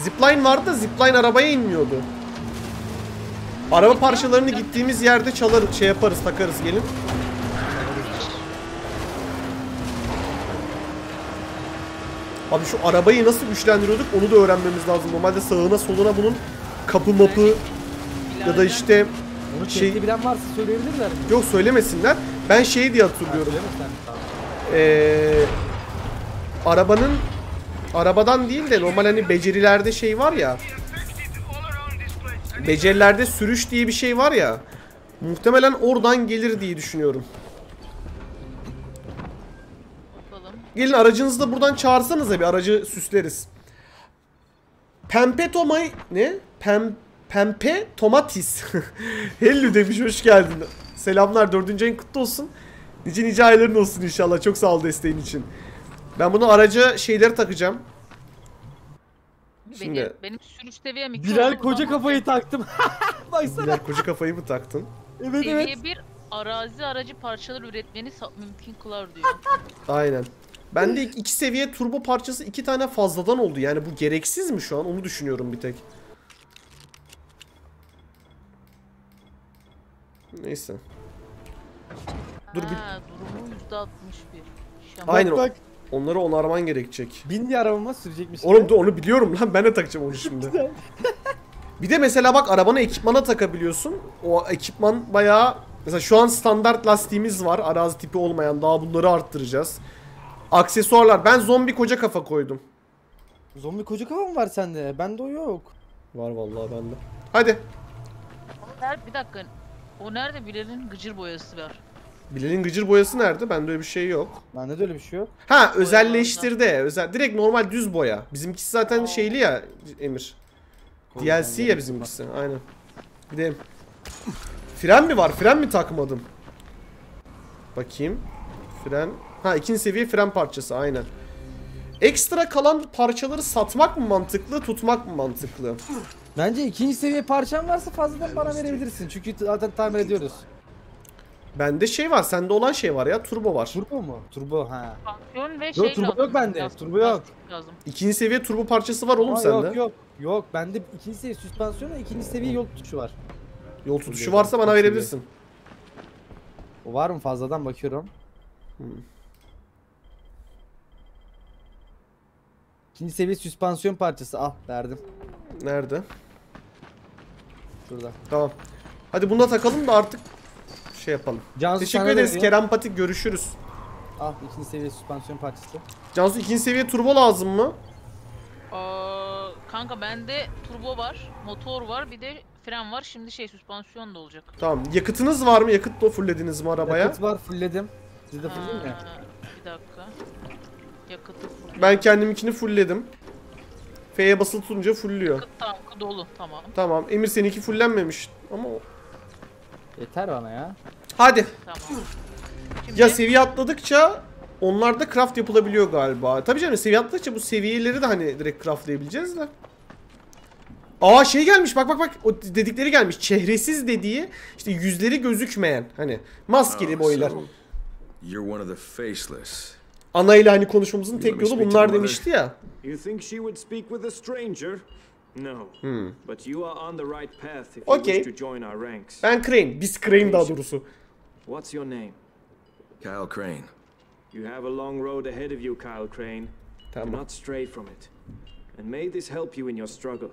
Zipline vardı da zipline arabaya inmiyordu. Araba parçalarını gittiğimiz yerde çalarız, şey yaparız, takarız. Gelin. Abi şu arabayı nasıl güçlendiriyorduk onu da öğrenmemiz lazım. Normalde sağına soluna bunun kapı mapı ya da işte bunu şey... bilen varsa söyleyebilirler mi? Yok söylemesinler. Ben şeyi diye hatırlıyorum. Ee, arabanın arabadan değil de normal hani becerilerde şey var ya. Becerilerde sürüş diye bir şey var ya. Muhtemelen oradan gelir diye düşünüyorum. Gelin aracınızı da buradan çağırsanıza bir aracı süsleriz. Pempe tomay... Ne? Pem... Pempe tomatis. Hello demiş, hoş geldin. Selamlar, dördüncü ayın kutlu olsun. Nice nice ayların olsun inşallah. Çok sağ ol desteğin için. Ben bunu araca şeyleri takacağım. Şimdi... Benim, benim sürüş seviyem... Bilal koca kafayı taktım. Baksana. Bilal koca kafayı mı taktın? Evet evet. Seviye bir arazi aracı parçaları üretmeni mümkün kılar diyor. Aynen. Bende iki seviye turbo parçası iki tane fazladan oldu. Yani bu gereksiz mi şu an? Onu düşünüyorum bir tek. Neyse. Dur bir. Durumu yüzde altmış bir. Aynen. Bak, bak. Onları onarman gerekecek. Bin diye arabama sürecekmiş. Oğlum da onu biliyorum lan. Ben de takacağım onu şimdi. Bir de mesela bak arabana ekipmana takabiliyorsun. O ekipman bayağı... Mesela şu an standart lastiğimiz var. Arazi tipi olmayan. Daha bunları arttıracağız. Aksesuarlar. Ben zombi koca kafa koydum. Zombi koca kafa mı var sende? Bende o yok. Var vallahi bende. Hadi. Bir dakika. O nerede? Bilal'in gıcır boyası var. Bilal'in gıcır boyası nerede? Bende öyle bir şey yok. Bende de öyle bir şey yok. Ha boya özelleştirdi. Özel, direkt normal düz boya. Bizimkisi zaten Aa. şeyli ya Emir. D L C ya bizimkisi. Aynen. Gidelim. Fren mi var? Fren mi takmadım? Bakayım. Fren. Ha ikinci seviye fren parçası. Aynen. Ekstra kalan parçaları satmak mı mantıklı? Tutmak mı mantıklı? Bence ikinci seviye parçan varsa fazladan bana verebilirsin. Çünkü zaten tamir ediyoruz. Bende şey var. Sende olan şey var ya. Turbo var. Turbo mu? Turbo ha. Pansiyon ve yok, şey turbo yok bende. Lazım. Turbo yok. Lazım. İkinci seviye turbo parçası var oğlum Aa, sende. Yok yok. Yok bende ikinci seviye süspansiyon ve ikinci seviye yol tutuşu var. Yol tutuşu varsa bana verebilirsin. O var mı fazladan bakıyorum. Hmm. İkinci seviye süspansiyon parçası al verdim. Nerede? Şurada. Tamam. Hadi bunu da takalım da artık şey yapalım. Cansu teşekkür ederiz Kerem Patik, görüşürüz. Al ikinci seviye süspansiyon parçası. Cansu ikinci seviye turbo lazım mı? Aa, kanka bende turbo var, motor var, bir de fren var. Şimdi şey süspansiyon da olacak. Tamam. Yakıtınız var mı? Yakıt da fullediniz mi arabaya? Yakıt var, fullledim. Siz de fulledin mi? Bir dakika. Yakıtı full. Ben kendiminkini fullledim. F'ye basılı tutunca fullüyor. Yakıt tankı dolu. Tamam. Tamam. Emir seninki fullenmemiş ama o... Yeter bana ya. Hadi. Tamam. Şimdi... Ya seviye atladıkça onlarda craft yapılabiliyor galiba. Tabii canım seviye atladıkça bu seviyeleri de hani direkt craftlayabileceğiz de. Aa şey gelmiş bak bak bak o dedikleri gelmiş. Çehresiz dediği işte yüzleri gözükmeyen hani maskeli boylar. Ana ile hani konuşmamızın tek yolu bunlar demişti ya. Hmm. Okey. Ben Crane. Biz Crane daha doğrusu. Kyle Crane. You have a long road ahead of you, Kyle Crane. Tamam. Do not stray from it. And may this help you in your struggle.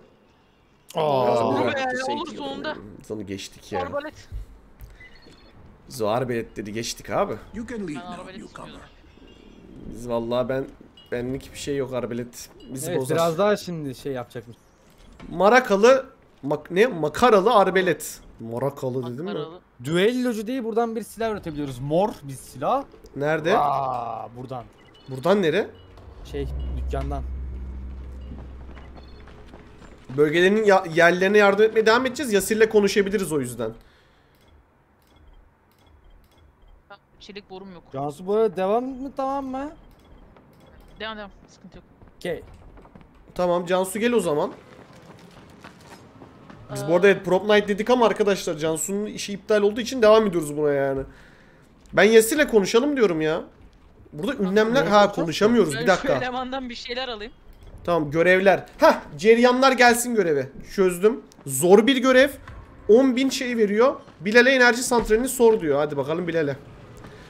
Aa. Olur sonunda. Sonu geçtik ya. Arbalet. Zoarbelet dedi geçtik abi. You can leave now, you come. Biz vallahi ben benlik bir şey yok arbelet. Bizi evet, bozar. Biraz daha şimdi şey yapacakmış. Marakalı mak ne makaralı arbelet. Marakalı dedi mi? Düellocu değil buradan bir silah üretebiliyoruz. Mor bir silah. Nerede? Aa, buradan. Buradan nere? Şey dükkandan. Bölgelerinin ya yerlerine yardım etmeye devam edeceğiz. Yasir'le konuşabiliriz o yüzden. Çelik borum yok. Cansu bu arada devam mı tamam mı? Devam devam. Sıkıntı yok. Okay. Tamam Cansu gel o zaman. Biz ee... bu arada evet, Prop Knight dedik ama arkadaşlar Cansu'nun işi iptal olduğu için devam ediyoruz buna yani. Ben Yasir'le konuşalım diyorum ya. Burada ünlemler... Ha konuşamıyoruz bir dakika. Ben şu elemandan bir şeyler alayım. Tamam görevler. Hah ceryanlar gelsin görevi. Çözdüm. Zor bir görev. on bin şey veriyor. Bilal'e enerji santralini sor diyor. Hadi bakalım Bilal'e.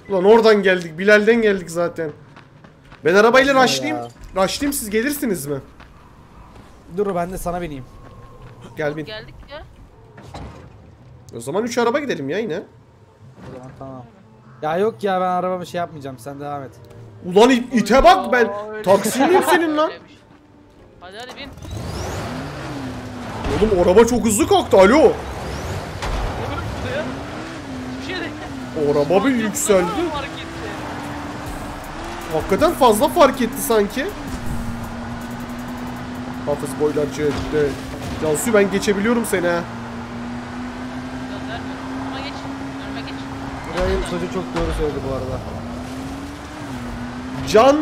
Ulan oradan geldik. Bilal'den geldik zaten. Ben arabayla rushlayayım. Rushlayayım siz gelirsiniz mi? Dur ben de sana bineyim. Gel bin. Geldik ya. O zaman üç araba gidelim ya yine. O zaman tamam. Ya yok ya ben arabamı şey yapmayacağım. Sen devam et. Ulan it, ite bak ben. Taksiyonuyum senin lan. Hadi hadi bin. Oğlum araba çok hızlı kalktı. Alo. Ne bırak burada ya? Hiçbir şey değil. Araba bir yükseldi. Hakikaten fazla fark etti sanki. Hafız boylar çekti. Cansu ben geçebiliyorum seni ha. Ama geç. Önüme geç. Burayı sadece çok doğru söyledi bu arada. Can...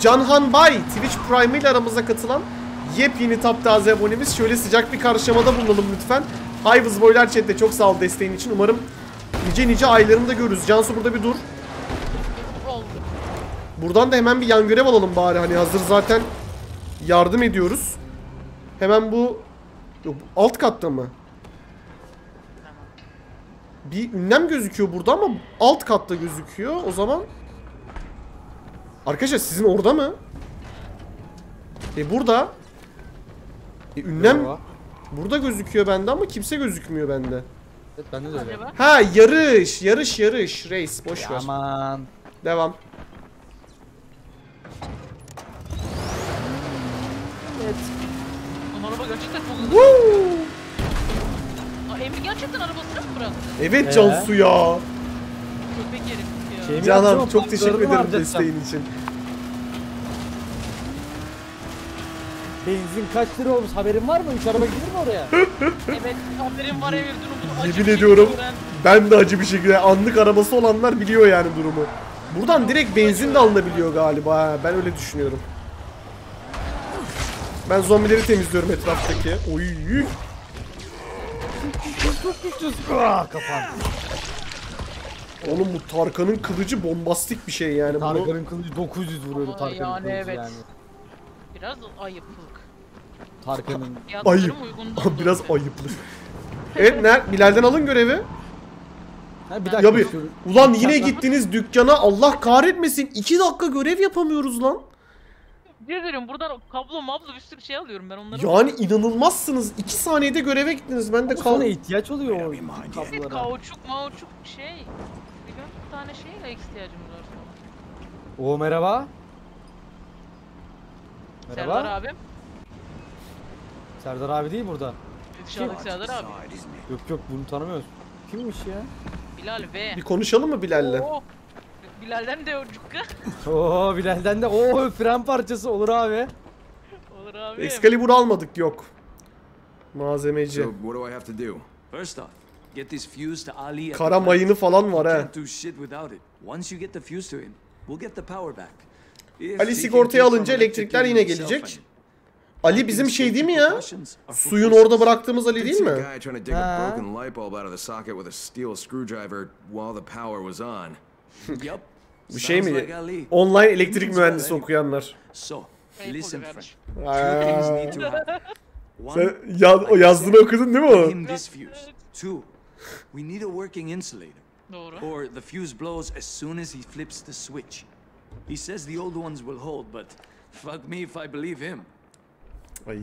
Canhan Bay, Twitch Prime ile aramıza katılan yepyeni taptaze abonemiz. Şöyle sıcak bir karşılamada bulunalım lütfen. Hayvız Boylar chat'te çok sağ ol desteğin için. Umarım nice nice aylarında görürüz. Cansu burada bir dur. Buradan da hemen bir yan görev alalım bari. Hani hazır zaten yardım ediyoruz. Hemen bu... Yok, alt katta mı? Bir ünlem gözüküyor burada ama alt katta gözüküyor. O zaman... Arkadaşlar sizin orada mı? E burada... E ünlem... Burada gözüküyor bende ama kimse gözükmüyor bende. Evet, ben de öyle. Ha yarış, yarış, yarış. Reis boş ver. Aman. Devam. Evet. Araba gerçekten kullanılıyor. Amy gerçekten arabasını mı bıraktı? Evet ee? Cansu ya. Köpek herif ya. Canım çok teşekkür ederim desteğin için. Benzin kaç lira olmuş haberin var mı? Üç araba gidiyor mu oraya? Evet haberin var Emir durumu. Yemin ediyorum öğren. Ben de acı bir şekilde anlık arabası olanlar biliyor yani durumu. Buradan direkt benzin de alınabiliyor galiba. Ben öyle düşünüyorum. Ben zombileri temizliyorum etraftaki. Oy. Ah, kapandı. Oğlum bu Tarkan'ın kılıcı bombastik bir şey yani. Tarkan'ın kılıcı dokuz yüz vuruyordu Tarkan'ın kılıcı yani. Evet. Yani. Biraz ayıplık. Tarkan'ın ayıp. Biraz ayıplık. Evet ne? Bilal'den alın görevi. Ha, bir ya bir, ulan yine gittiniz dükkana. Allah kahretmesin. iki dakika görev yapamıyoruz lan. Diyorum buradan kablo mablo bir sürü şey alıyorum ben onları. Yani inanılmazsınız. iki saniyede göreve gittiniz. Ben de kablo ihtiyaç oluyor o kablolara. Kauçuk, mauçuk şey. Bir tane şeyle ihtiyacımız var. Oo merhaba. Merhaba. Serdar abim. Serdar abi değil burada. Dışarıdaki Serdar abi. Yok yok bunu tanımıyoruz. Kimmiş ya? Bilal ve. Bir konuşalım mı Bilal'le? Oo. Bilal'den de cukka. Oo Bilal'den de o fren parçası olur abi. Olur abi. Excalibur almadık yok. Malzemeci. Kara mayını falan var ha. Ali sigortayı alınca elektrikler yine gelecek. Ali bizim şey değil mi ya? Suyun orada bıraktığımız Ali değil mi? Ha. Bu şey mi? Online elektrik mühendisi okuyanlar. Sen ya, o yazdığını okudun değil mi o? Doğru. He says the old ones will hold, but fuck me if I believe him. Ay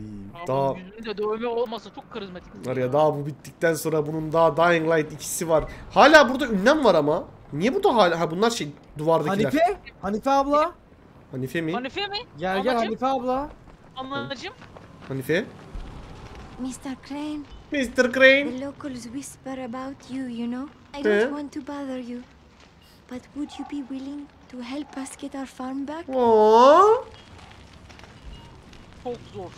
daha dövme olmasa çok karizmatik. Var ya daha bu bittikten sonra bunun daha Dying Light ikisi var. Hala burada ünlem var ama. Niye burada hala ha bunlar şey duvardakiler. Hanife? Hanife abla. Hanife mi? Hanife mi? Gel Anacığım. Gel Hanife abla. Anacığım. Hanife. mister Crane. mister Crane. The locals whisper about you, you know. I don't want to bother you. But would you be willing to help us get our farm back? Aww. Çok zor.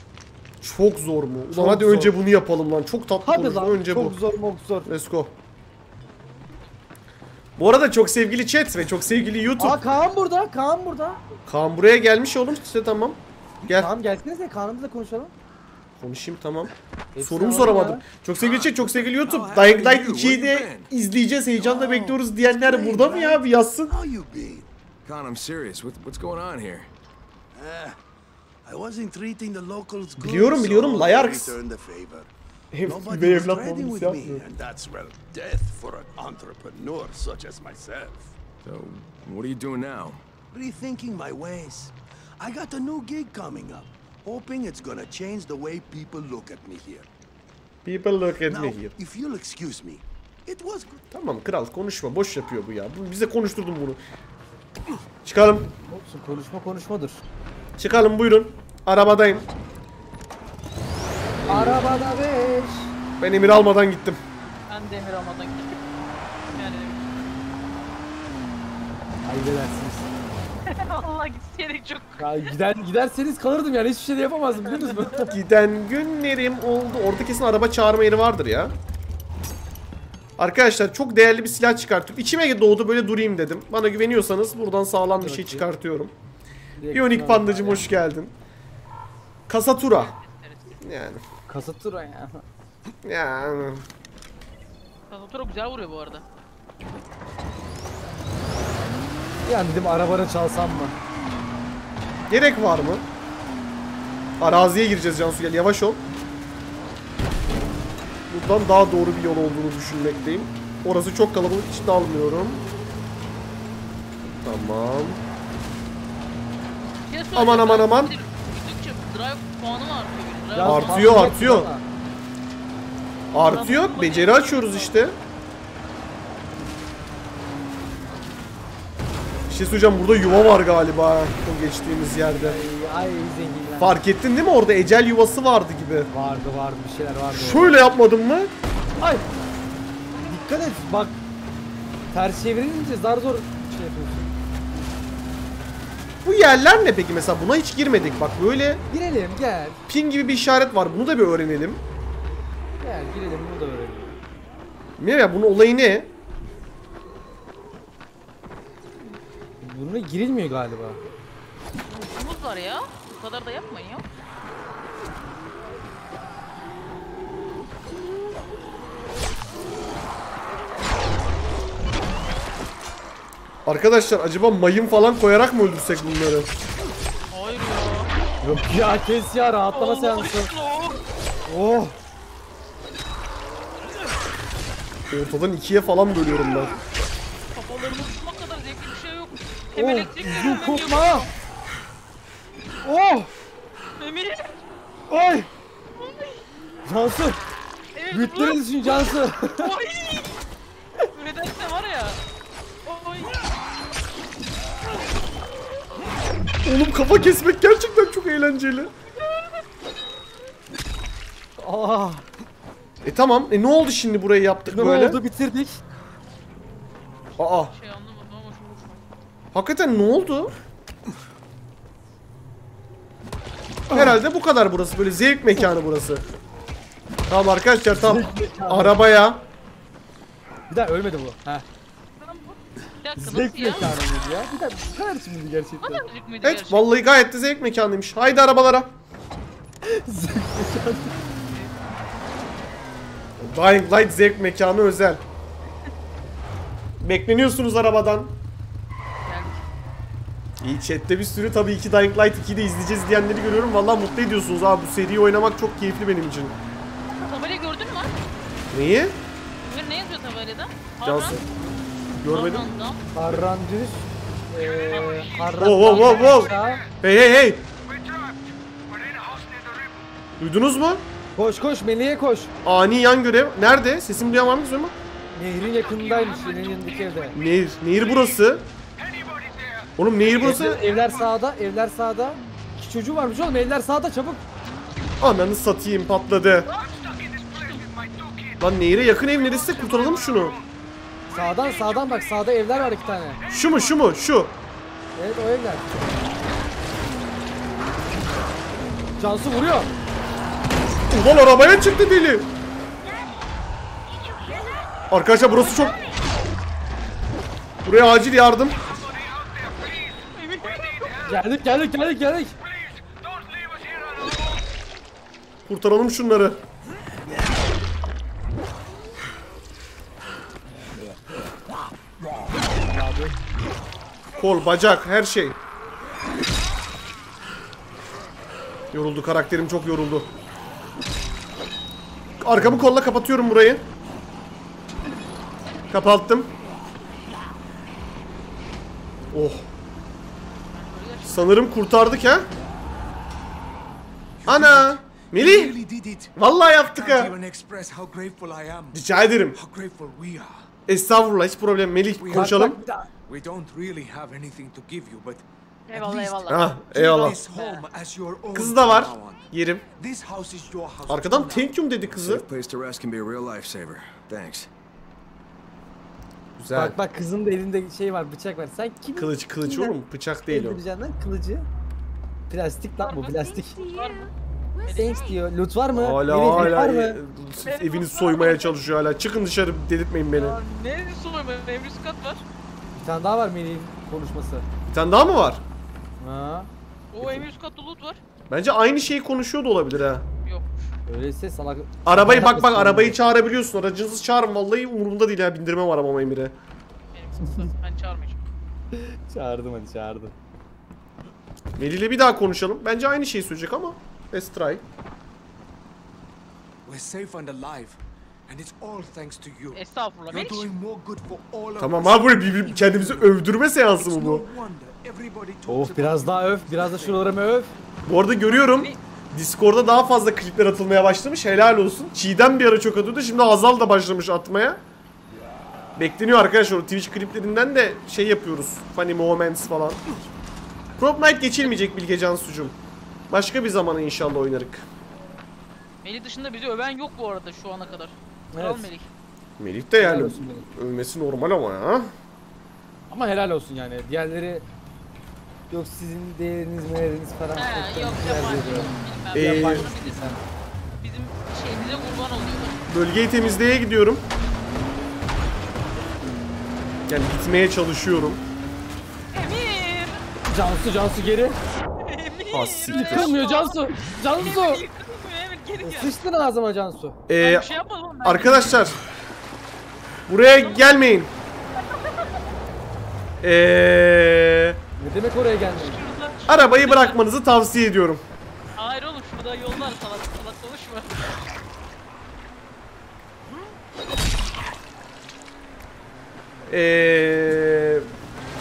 Çok zor mu? Ulan çok hadi zor. Önce bunu yapalım lan. Çok tatlı hadi lan. Önce çok bu. Zor, çok zor. Let's go. Bu arada çok sevgili chat ve çok sevgili YouTube. Aa Kaan burada, Kaan burada. Kaan buraya gelmiş oğlum işte tamam. Gel. Tamam gelsenize Kaan'la da konuşalım. Konuşayım tamam. Hepsi sorumu soramadım. Ya. Çok sevgili chat, çok sevgili YouTube. Dying Light ikiyi de izleyeceğiz, heyecanla bekliyoruz diyenler burada mı ya? Bir yazsın. Kaan, I'm serious. What's going on here? Biliyorum biliyorum Layarks. Evlat evlat ya. So, what are you doing now? Rethinking my ways. I got a new gig coming up. Hoping it's gonna change the way people look at me here. People look at now, me here. If you'll excuse me, it was good. Tamam kral konuşma boş yapıyor bu ya. Bize konuşturdun bunu. Çıkalım. Olsun, konuşma konuşmadır. Çıkalım buyurun. Arabadayım. Arabada beş. Ben emir almadan gittim. Ben de emir almadan gittim. Yani. Ayıp edersiniz. Allah gitseydik çok. Ya giden giderseniz kalırdım yani hiçbir şey de yapamazdım biliyorsunuz mu? Giden günlerim oldu. Orada kesin araba çağırma yeri vardır ya. Arkadaşlar çok değerli bir silah çıkarttım. İçime doğdu böyle durayım dedim. Bana güveniyorsanız buradan sağlam bir şey çıkartıyorum. Bionic Pandacım hoş geldin. Kasatura. Yani. Kasatura ya. Yani. Kasatura güzel vuruyor bu arada. Yani dedim arabanı çalsam mı? Gerek var mı? Araziye gireceğiz Cansu, gel yavaş ol. Buradan daha doğru bir yol olduğunu düşünmekteyim. Orası çok kalabalık, hiç dalmıyorum. Tamam. Aman aman aman. Artıyor artıyor. Artıyor. Beceri açıyoruz işte. Bir şey söyleyeceğim, burada yuva var galiba o geçtiğimiz yerde. Ay, ay, zenginler. Fark ettin değil mi, orada ecel yuvası vardı gibi. Vardı vardı, bir şeyler vardı. Şöyle yapmadın mı? Ay. Dikkat et bak. Ters çevirince zar zor şey yapıyorsun. Bu yerler ne peki mesela, buna hiç girmedik bak böyle. Girelim gel. Pin gibi bir işaret var, bunu da bir öğrenelim. Gel girelim, bunu da öğrenelim. Bilmiyorum ya, bunun olayı ne? Buna girilmiyor galiba. Umut var ya, bu kadar da yapmayın ya. Arkadaşlar acaba mayın falan koyarak mı öldürsek bunları? Hayır ya. Yok ya, kes ya, rahatlama seansı. Oh. Ortadan ikiye falan bölüyorum ben. Kafalarını tutmak kadar zevkli bir şey yok. Hem oh, elektrikleri hem kopma. Oh. Ömer'im. Ay. Cansu. Evet, bütleri düşün Cansu. Oy. Nedense var ya. Oğlum kafa kesmek gerçekten çok eğlenceli. Aa. E tamam. E ne oldu şimdi, burayı yaptık ne böyle? Ne oldu, bitirdik. Aa. Şey anlamadım ama çok... Hakikaten ne oldu? Herhalde bu kadar burası. Böyle zevk mekanı burası. Tamam arkadaşlar, tamam. Arabaya. Bir daha ölmedi bu. Heh. Zevk mekanıymış ya. Bir dakika, bu kadar şimdi gerçekten. Evet gerçekten? Vallahi gayet de zevk mekanıymış. Haydi arabalara. Zevk mekanı. Dying Light zevk mekanı özel. Bekleniyorsunuz arabadan. İyi, chatte bir sürü tabii ki Dying Light ikiyi de izleyeceğiz diyenleri görüyorum. Vallahi mutlu ediyorsunuz abi, bu seriyi oynamak çok keyifli benim için. Tabelayı gördün mü? Neyi? Ne yazıyor tabelada? Cansu. Görmedim. Harran düz. Eee Harran. Wow wow wow. Hey hey hey. Duydunuz mu? Koş koş, Melih'e koş. Ani yan görev. Nerede? Sesimi duyan var mı Züma? Nehrin yakındaymış. Nehrin yanındaki evde. Nehir. Nehir burası. Oğlum nehir burası. Evler, evler sağda. Evler sağda. İki çocuğu varmış oğlum. Evler sağda, çabuk. Ananı satayım, patladı. Lan nehire yakın ev neresi? Kurtaralım şunu. Sağdan sağdan bak, sağda evler var iki tane. Şu mu şu mu şu? Evet o evler. Cansu vuruyor. Ulan arabaya çıktı deli. Arkadaşlar burası çok... Buraya acil yardım. Geldik geldik geldik geldik. Kurtaralım şunları. Kol, bacak, her şey. Yoruldu karakterim, çok yoruldu. Arkamı kolla kapatıyorum burayı. Kapattım. Oh. Sanırım kurtardık ha. Ana. Melih. Vallahi yaptık ha. Rica ederim. Estağfurullah, hiç problem. Melih konuşalım. We don't really have anything to give you, but eyvallah, eyvallah. Ha, eyvallah. Kız da var. Yerim. Arkadan thank you dedi kızı. Güzel. Bak bak, kızın da elinde şey var, bıçak var. Sen kim? Kılıç kılıç oğlum, bıçak değil o. Kılıcı. Plastik lan bu, plastik. Thanks diyor. Loot var mı? Hala Melih, hala var mı? Evini soymaya çalışıyor hala. Çıkın dışarı, delirtmeyin beni. Ne soymaya? Evimiz kat var. Bir tane daha var Melih'in konuşması. Bir tane daha mı var? Ha. O ev üst katlı loot var. Bence aynı şeyi konuşuyor da olabilir ha. Yok. Öyleyse salak. Arabayı bak bak, arabayı çağırabiliyorsun. Aracınızı çağırın, vallahi umurumda değil ha, bindirmem arabama Emir'e. Ben çağırmayacağım. Çağırdım hadi, çağırdım. Melih ile bir daha konuşalım. Bence aynı şeyi söyleyecek ama let's try. Estağfurullah. Tamam abi, kendimizi övdürme seansı mı bu? Of, biraz daha öv, biraz da şuralarımı öv. Bu arada görüyorum Discord'da daha fazla klipler atılmaya başlamış, helal olsun. Çiğdem bir ara çok atıyordu, şimdi Azal da başlamış atmaya. Bekleniyor arkadaşlar, o Twitch kliplerinden de şey yapıyoruz, funny moments falan. Prop Knight geçilmeyecek Bilge Cansu'cum. Başka bir zamana inşallah oynarık. Melih dışında bizi öven yok bu arada şu ana kadar. Evet. Kral Melih. Melih de yani olsun, övmesi normal ama ya. Ama helal olsun yani, diğerleri... Yok sizin değeriniz meğeriniz falan. He yok yabancı ee, yabancı bizim şeyimize kurban oluyorlar. Bölgeyi temizliğe gidiyorum. Yani gitmeye çalışıyorum. Emir! Cansu Cansu geri. Emir! Yıkılmıyor Cansu! Cansu! Emir yıkılmıyor Emir, geri gel. Sıçtın ağzıma Cansu. Ee, ben bir şey yapmadım. Ben arkadaşlar! Buraya gelmeyin! Eee... Ne demek oraya gelmeyin? Arabayı bırakmanızı tavsiye ediyorum. Hayır oğlum, şurada yollar salak salak konuşma. Eee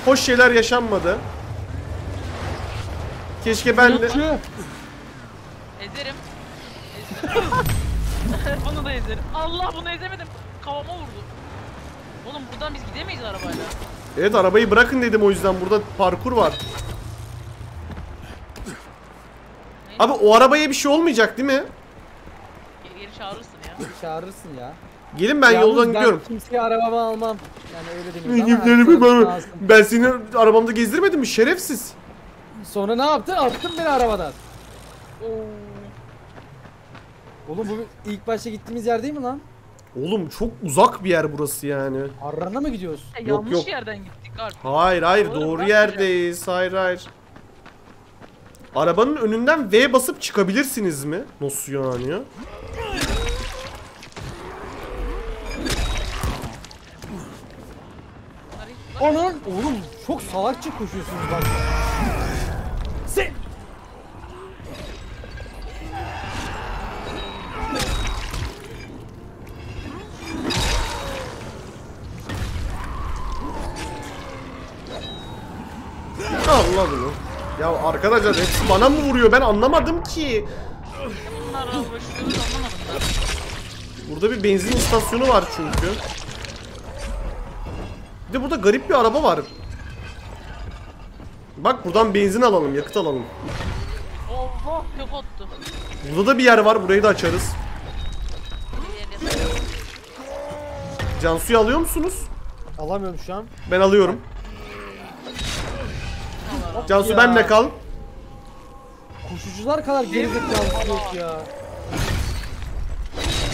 hoş şeyler yaşanmadı. Keşke ben de ezerim. Ezerim. Bunu da ezerim. Allah, bunu ezemedim. Kafama vurdu. Oğlum buradan biz gidemeyiz arabayla. Evet, arabayı bırakın dedim, o yüzden burada parkur var. Ne? Abi o arabaya bir şey olmayacak değil mi? Geri çağırırsın ya. Çağırırsın ya. Gelin, ben yalnız yoldan ben gidiyorum. Kimseye arabamı almam. Yani öyle demiyorum ama yani ben, ben seni arabamda gezdirmedim mi şerefsiz? Sonra ne yaptın? Attın beni arabadan. Oo. Oğlum bu ilk başta gittiğimiz yer değil mi lan? Oğlum çok uzak bir yer burası yani. Harran'a mı gidiyoruz? E, yok, yanlış yok. Yerden gittik artık. Hayır hayır, doğru, doğru yerdeyiz. Hayır hayır. Arabanın önünden V basıp çıkabilirsiniz mi? Nasıl yani ya? Onun oğlum çok salakça koşuyorsunuz bak. Sen Allah bunu. Ya arkadaşlar hepsi bana mı vuruyor? Ben anlamadım ki. Burada bir benzin istasyonu var çünkü. Bir de burada garip bir araba var. Bak buradan benzin alalım, yakıt alalım. Allah, kapattı. Burada da bir yer var, burayı da açarız. Cansu'yu alıyor musunuz? Alamıyorum şu an. Ben alıyorum. Cansu ya, benle kal. Koşucular kadar gerizekalı yok ya.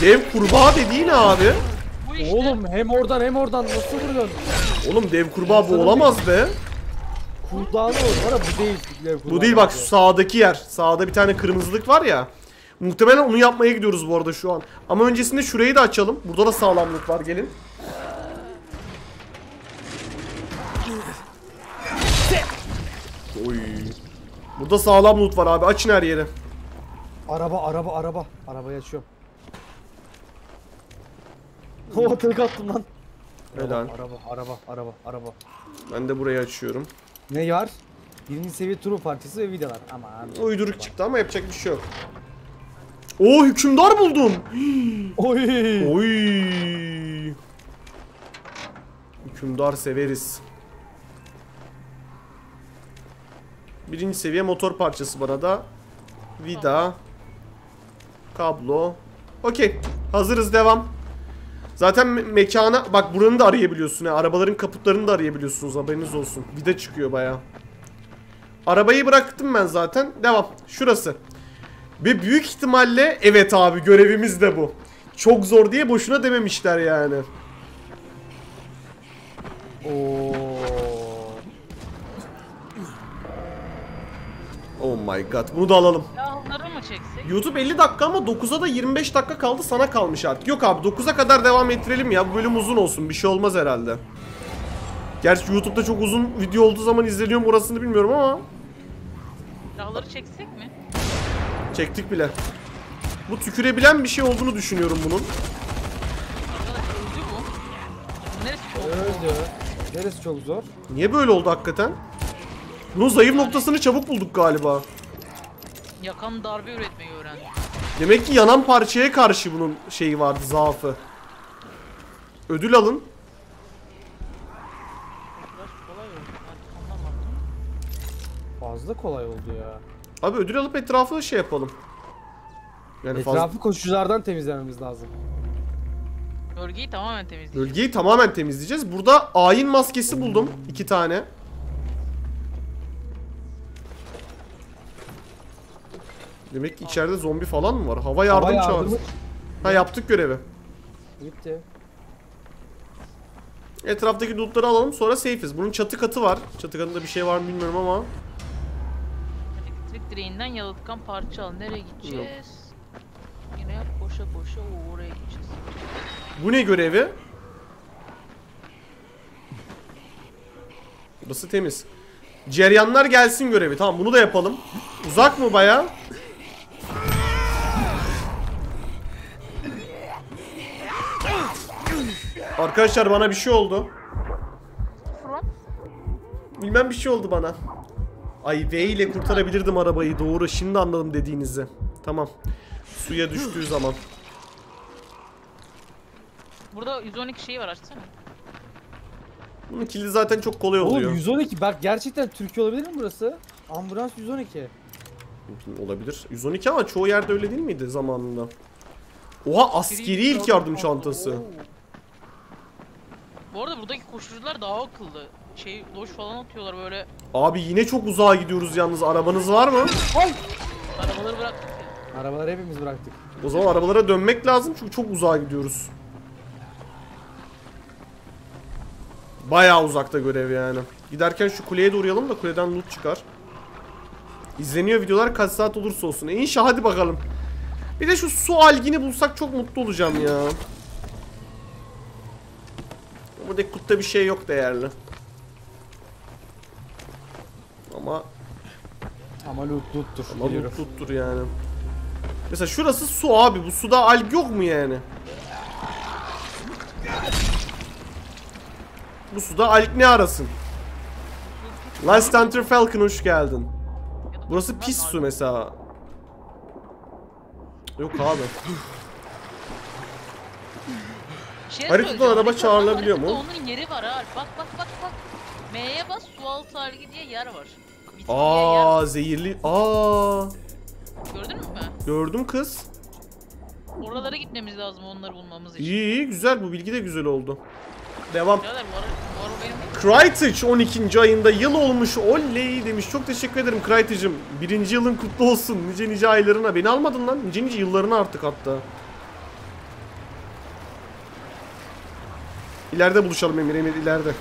Dev kurbağa dediğin abi. İşte. Oğlum hem oradan hem oradan nasıl vuruyorsun? Oğlum dev kurbağa bu, bu olamaz değil. Be. Kurdağı o var, bu değil. Bu değil bak, sağdaki yer. Sağda bir tane kırmızılık var ya. Muhtemelen onu yapmaya gidiyoruz bu arada şu an. Ama öncesinde şurayı da açalım. Burada da sağlamlık var, gelin. Oy. Burada sağlam loot var abi. Açın her yeri. Araba, araba, araba. Arabayı açıyorum. Oha, tık attım lan. Araba, araba, araba, araba, araba. Ben de burayı açıyorum. Ne var? Birinci seviye turu parçası ve vidalar. Ama abi, uyduruk araba çıktı ama yapacak bir şey yok. Oo, hükümdar buldum. Oy. Oy. Hükümdar severiz. Birinci seviye motor parçası bana da. Vida. Kablo. Okey. Hazırız, devam. Zaten me mekana... Bak buranı da arayabiliyorsun ya. Arabaların kaputlarını da arayabiliyorsunuz. Haberiniz olsun. Vida çıkıyor bayağı. Arabayı bıraktım ben zaten. Devam. Şurası. Ve büyük ihtimalle... Evet abi, görevimiz de bu. Çok zor diye boşuna dememişler yani. Oo. Oh my god, bunu da alalım. Ya onları mı çeksek? YouTube elli dakika ama dokuza da yirmi beş dakika kaldı, sana kalmış artık. Yok abi, dokuza kadar devam ettirelim ya, bu bölüm uzun olsun, bir şey olmaz herhalde. Gerçi YouTube'da çok uzun video olduğu zaman izleniyor mu orasını bilmiyorum ama. Silahları çeksek mi? Çektik bile. Bu tükürebilen bir şey olduğunu düşünüyorum bunun. Arkadaşlar öldü bu. Neresi çok zor? Öldü. Neresi çok zor? Niye böyle oldu hakikaten? Bunun zayıf noktasını çabuk bulduk galiba. Yakan darbe üretmeyi öğrendi. Demek ki yanan parçaya karşı bunun şeyi vardı, zaafı. Ödül alın. Fazla kolay oldu ya. Abi ödül alıp etrafı şey yapalım. Yani etrafı fazla... koşuculardan temizlememiz lazım. Bölgeyi tamamen temizleyeceğiz. Bölgeyi tamamen temizleyeceğiz. Burada ayin maskesi buldum. iki tane. Demek ki içeride zombi falan mı var? Hava yardım Hava çağırdı. Yardım. Ha, yaptık görevi. Gitti. Etraftaki lootları alalım, sonra safe'iz. Bunun çatı katı var. Çatı katında bir şey var mı bilmiyorum ama. Elektrik direğinden yalıtkan parça al. Nereye gideceğiz? Yok. Yine koşa koşa oraya gideceğiz. Bu ne görevi? Burası temiz. Ceryanlar gelsin görevi. Tamam, bunu da yapalım. Uzak mı bayağı? Arkadaşlar bana bir şey oldu. Bilmem bir şey oldu bana. Ay V ile kurtarabilirdim arabayı, doğru, şimdi anladım dediğinizi. Tamam. Suya düştüğü zaman. Burada yüz on iki şeyi var, açsana. Bunun kilidi zaten çok kolay oluyor. Oğlum yüz on iki, bak gerçekten Türkiye olabilir mi burası? Ambulans yüz on iki. Olabilir. yüz on iki ama çoğu yerde öyle değil miydi zamanında? Oha, askeri ilk yardım çantası. Oo. Bu arada buradaki koşucular daha akıllı. Şey, loş falan atıyorlar böyle. Abi yine çok uzağa gidiyoruz yalnız. Arabanız var mı? Ay! Arabaları bıraktık. Arabaları hepimiz bıraktık. O zaman arabalara dönmek lazım çünkü çok uzağa gidiyoruz. Bayağı uzakta görev yani. Giderken şu kuleye de uğrayalım da kuleden loot çıkar. İzleniyor videolar kaç saat olursa olsun. E inşa, hadi bakalım. Bir de şu su algini bulsak çok mutlu olacağım ya. Buradaki kutta bir şey yok değerli. Ama ama loot loot'tur. Ama loot loot'tur yani. Mesela şurası su abi. Bu suda alg yok mu yani? Bu suda alg ne arasın? Last Hunter Falcon, hoş geldin. Burası pis su mesela. Yok abi. Şey, haritadan araba harita çağrılabiliyor mu? Onun yeri var ha. Bak bak bak bak. M'ye bas, su altı algi diye yer var. Bitki aa yer. Zehirli. Aa. Gördün mü? Gördüm kız. Oralara gitmemiz lazım onları bulmamız için. İyi iyi, güzel, bu bilgi de güzel oldu. Devam. Crytich on ikinci ayında yıl olmuş, oley demiş. Çok teşekkür ederim Crytich'im. Birinci yılın kutlu olsun. Nice nice aylarına. Beni almadın lan. Nice nice yıllarına artık hatta. İleride buluşalım Emir, Emir ileride.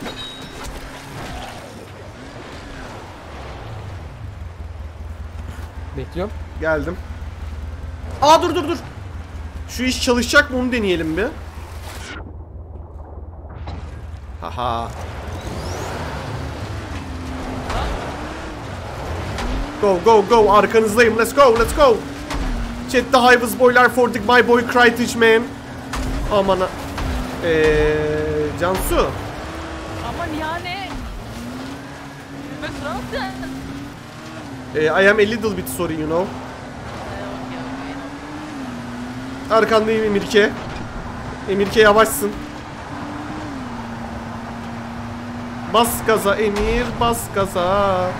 Bekliyorum. Geldim. Aa dur dur dur. Şu iş çalışacak mı onu deneyelim bir. Haha. Go go go, arkanızdayım, let's go let's go. Chat'te Hayvız Boylar for the my boy Crytich man. Aman ha. Eee. Cansu. Aman yani. I am a little bit sorry, you know. Arkandayım Emirke. Emirke yavaşsın. Bas gaza Emir, bas gaza. Aa,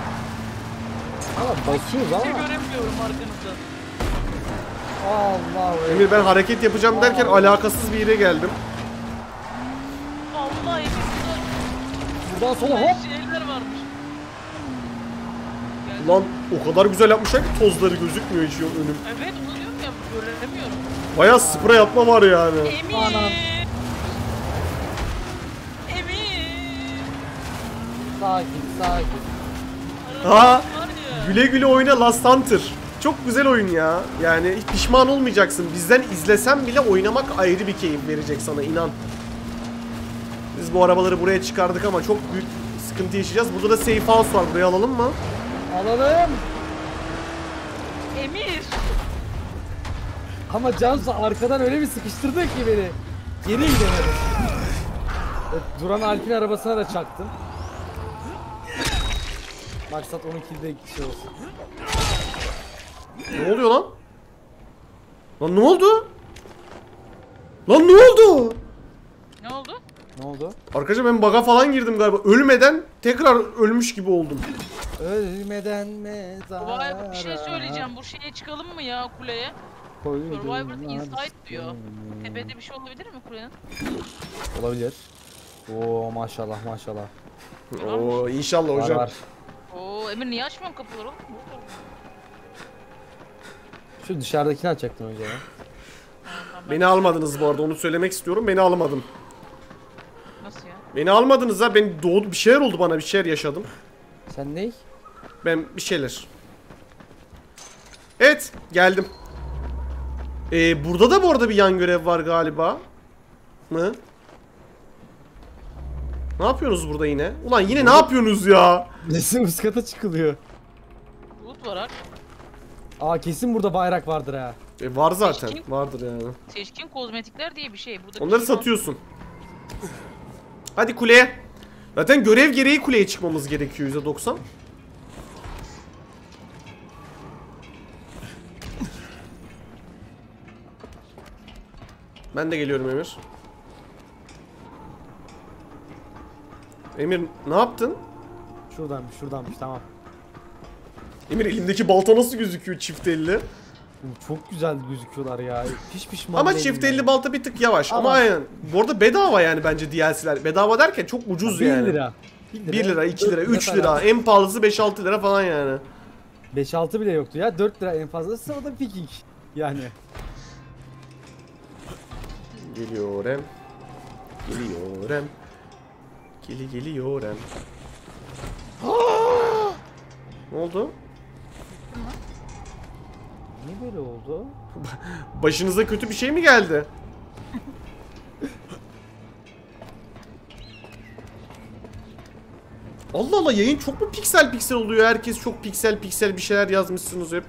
basıyoruz ama. Göremiyorum arkanızda. Allah. Emir ben hareket yapacağım derken alakasız bir yere geldim. Buradan sola hop. Lan o kadar güzel yapmışlar ki tozları gözükmüyor hiç önüm. Evet onu diyorum ya, göremiyorum. Bayağı sprey atma var yani. Emin. Emin. Sakin sakin. Ha, güle güle oyna Last Hunter. Çok güzel oyun ya. Yani hiç pişman olmayacaksın. Bizden izlesen bile oynamak ayrı bir keyif verecek sana, inan. Biz bu arabaları buraya çıkardık ama çok büyük sıkıntı yaşayacağız. Burada da safe house var. Buraya alalım mı? Alalım. Emir. Ama Cansu arkadan öyle bir sıkıştırdı ki beni. Geri gidemedim. Duran Alp'in arabasına da çaktım. Maksat on ikide şey olsun. Ne oluyor lan? Lan ne oldu? Lan ne oldu? Ne oldu? Ne oldu? Arkadaşlar ben bug'a falan girdim galiba. Ölmeden tekrar ölmüş gibi oldum. Ölmeden mezara. Vay, bir şey söyleyeceğim. Bu şeye çıkalım mı ya, kuleye? Survivor'ın inside diyor. Tepede bir şey olabilir mi kulenin? Olabilir. Oo maşallah maşallah. Oo inşallah var, hocam. Var. Oo Emir niye açmıyorsun kapıları? Şu dışarıdakini açacaktın önce ya. Beni almadınız bu arada, onu söylemek istiyorum. Beni almadım. Nasıl ya? Beni almadınız ha. Ben doğdu, bir şeyler oldu bana, bir şeyler yaşadım. Sen ney? Ben bir şeyler. Evet geldim. Ee, burada da bu arada bir yan görev var galiba. Mı? Ne yapıyorsunuz burada yine? Ulan yine ne yapıyorsunuz ya? Nesin muskata çıkılıyor. Bulut var ha. Aa kesin burada bayrak vardır ha. E var zaten. Seçkin, vardır yani. Seçkin kozmetikler diye bir şey. Burada onları bir şey satıyorsun. Var. Hadi kuleye. Zaten görev gereği kuleye çıkmamız gerekiyor yüzde doksan. Ben de geliyorum Emir. Emir ne yaptın? Şuradanmış, şuradanmış tamam. Emir elimdeki balta nasıl gözüküyor çift elli? Çok güzel gözüküyorlar ya. Piş pişman. Ama çift elli yani. Balta bir tık yavaş ama, ama aynen. Bu arada bedava yani bence D L C'ler. Bedava derken çok ucuz ya, bir yani. bir lira. bir lira, iki lira, üç lira. En pahalısı beş altı lira falan yani. beş altı bile yoktu ya. dört lira en fazla. Sırada picking yani. Geliyorum. Geliyorum. Geli geliyorum. Aa! Ne oldu? Niye böyle oldu? Başınıza kötü bir şey mi geldi? Allah Allah, yayın çok mu piksel piksel oluyor? Herkes çok piksel piksel bir şeyler yazmışsınız hep.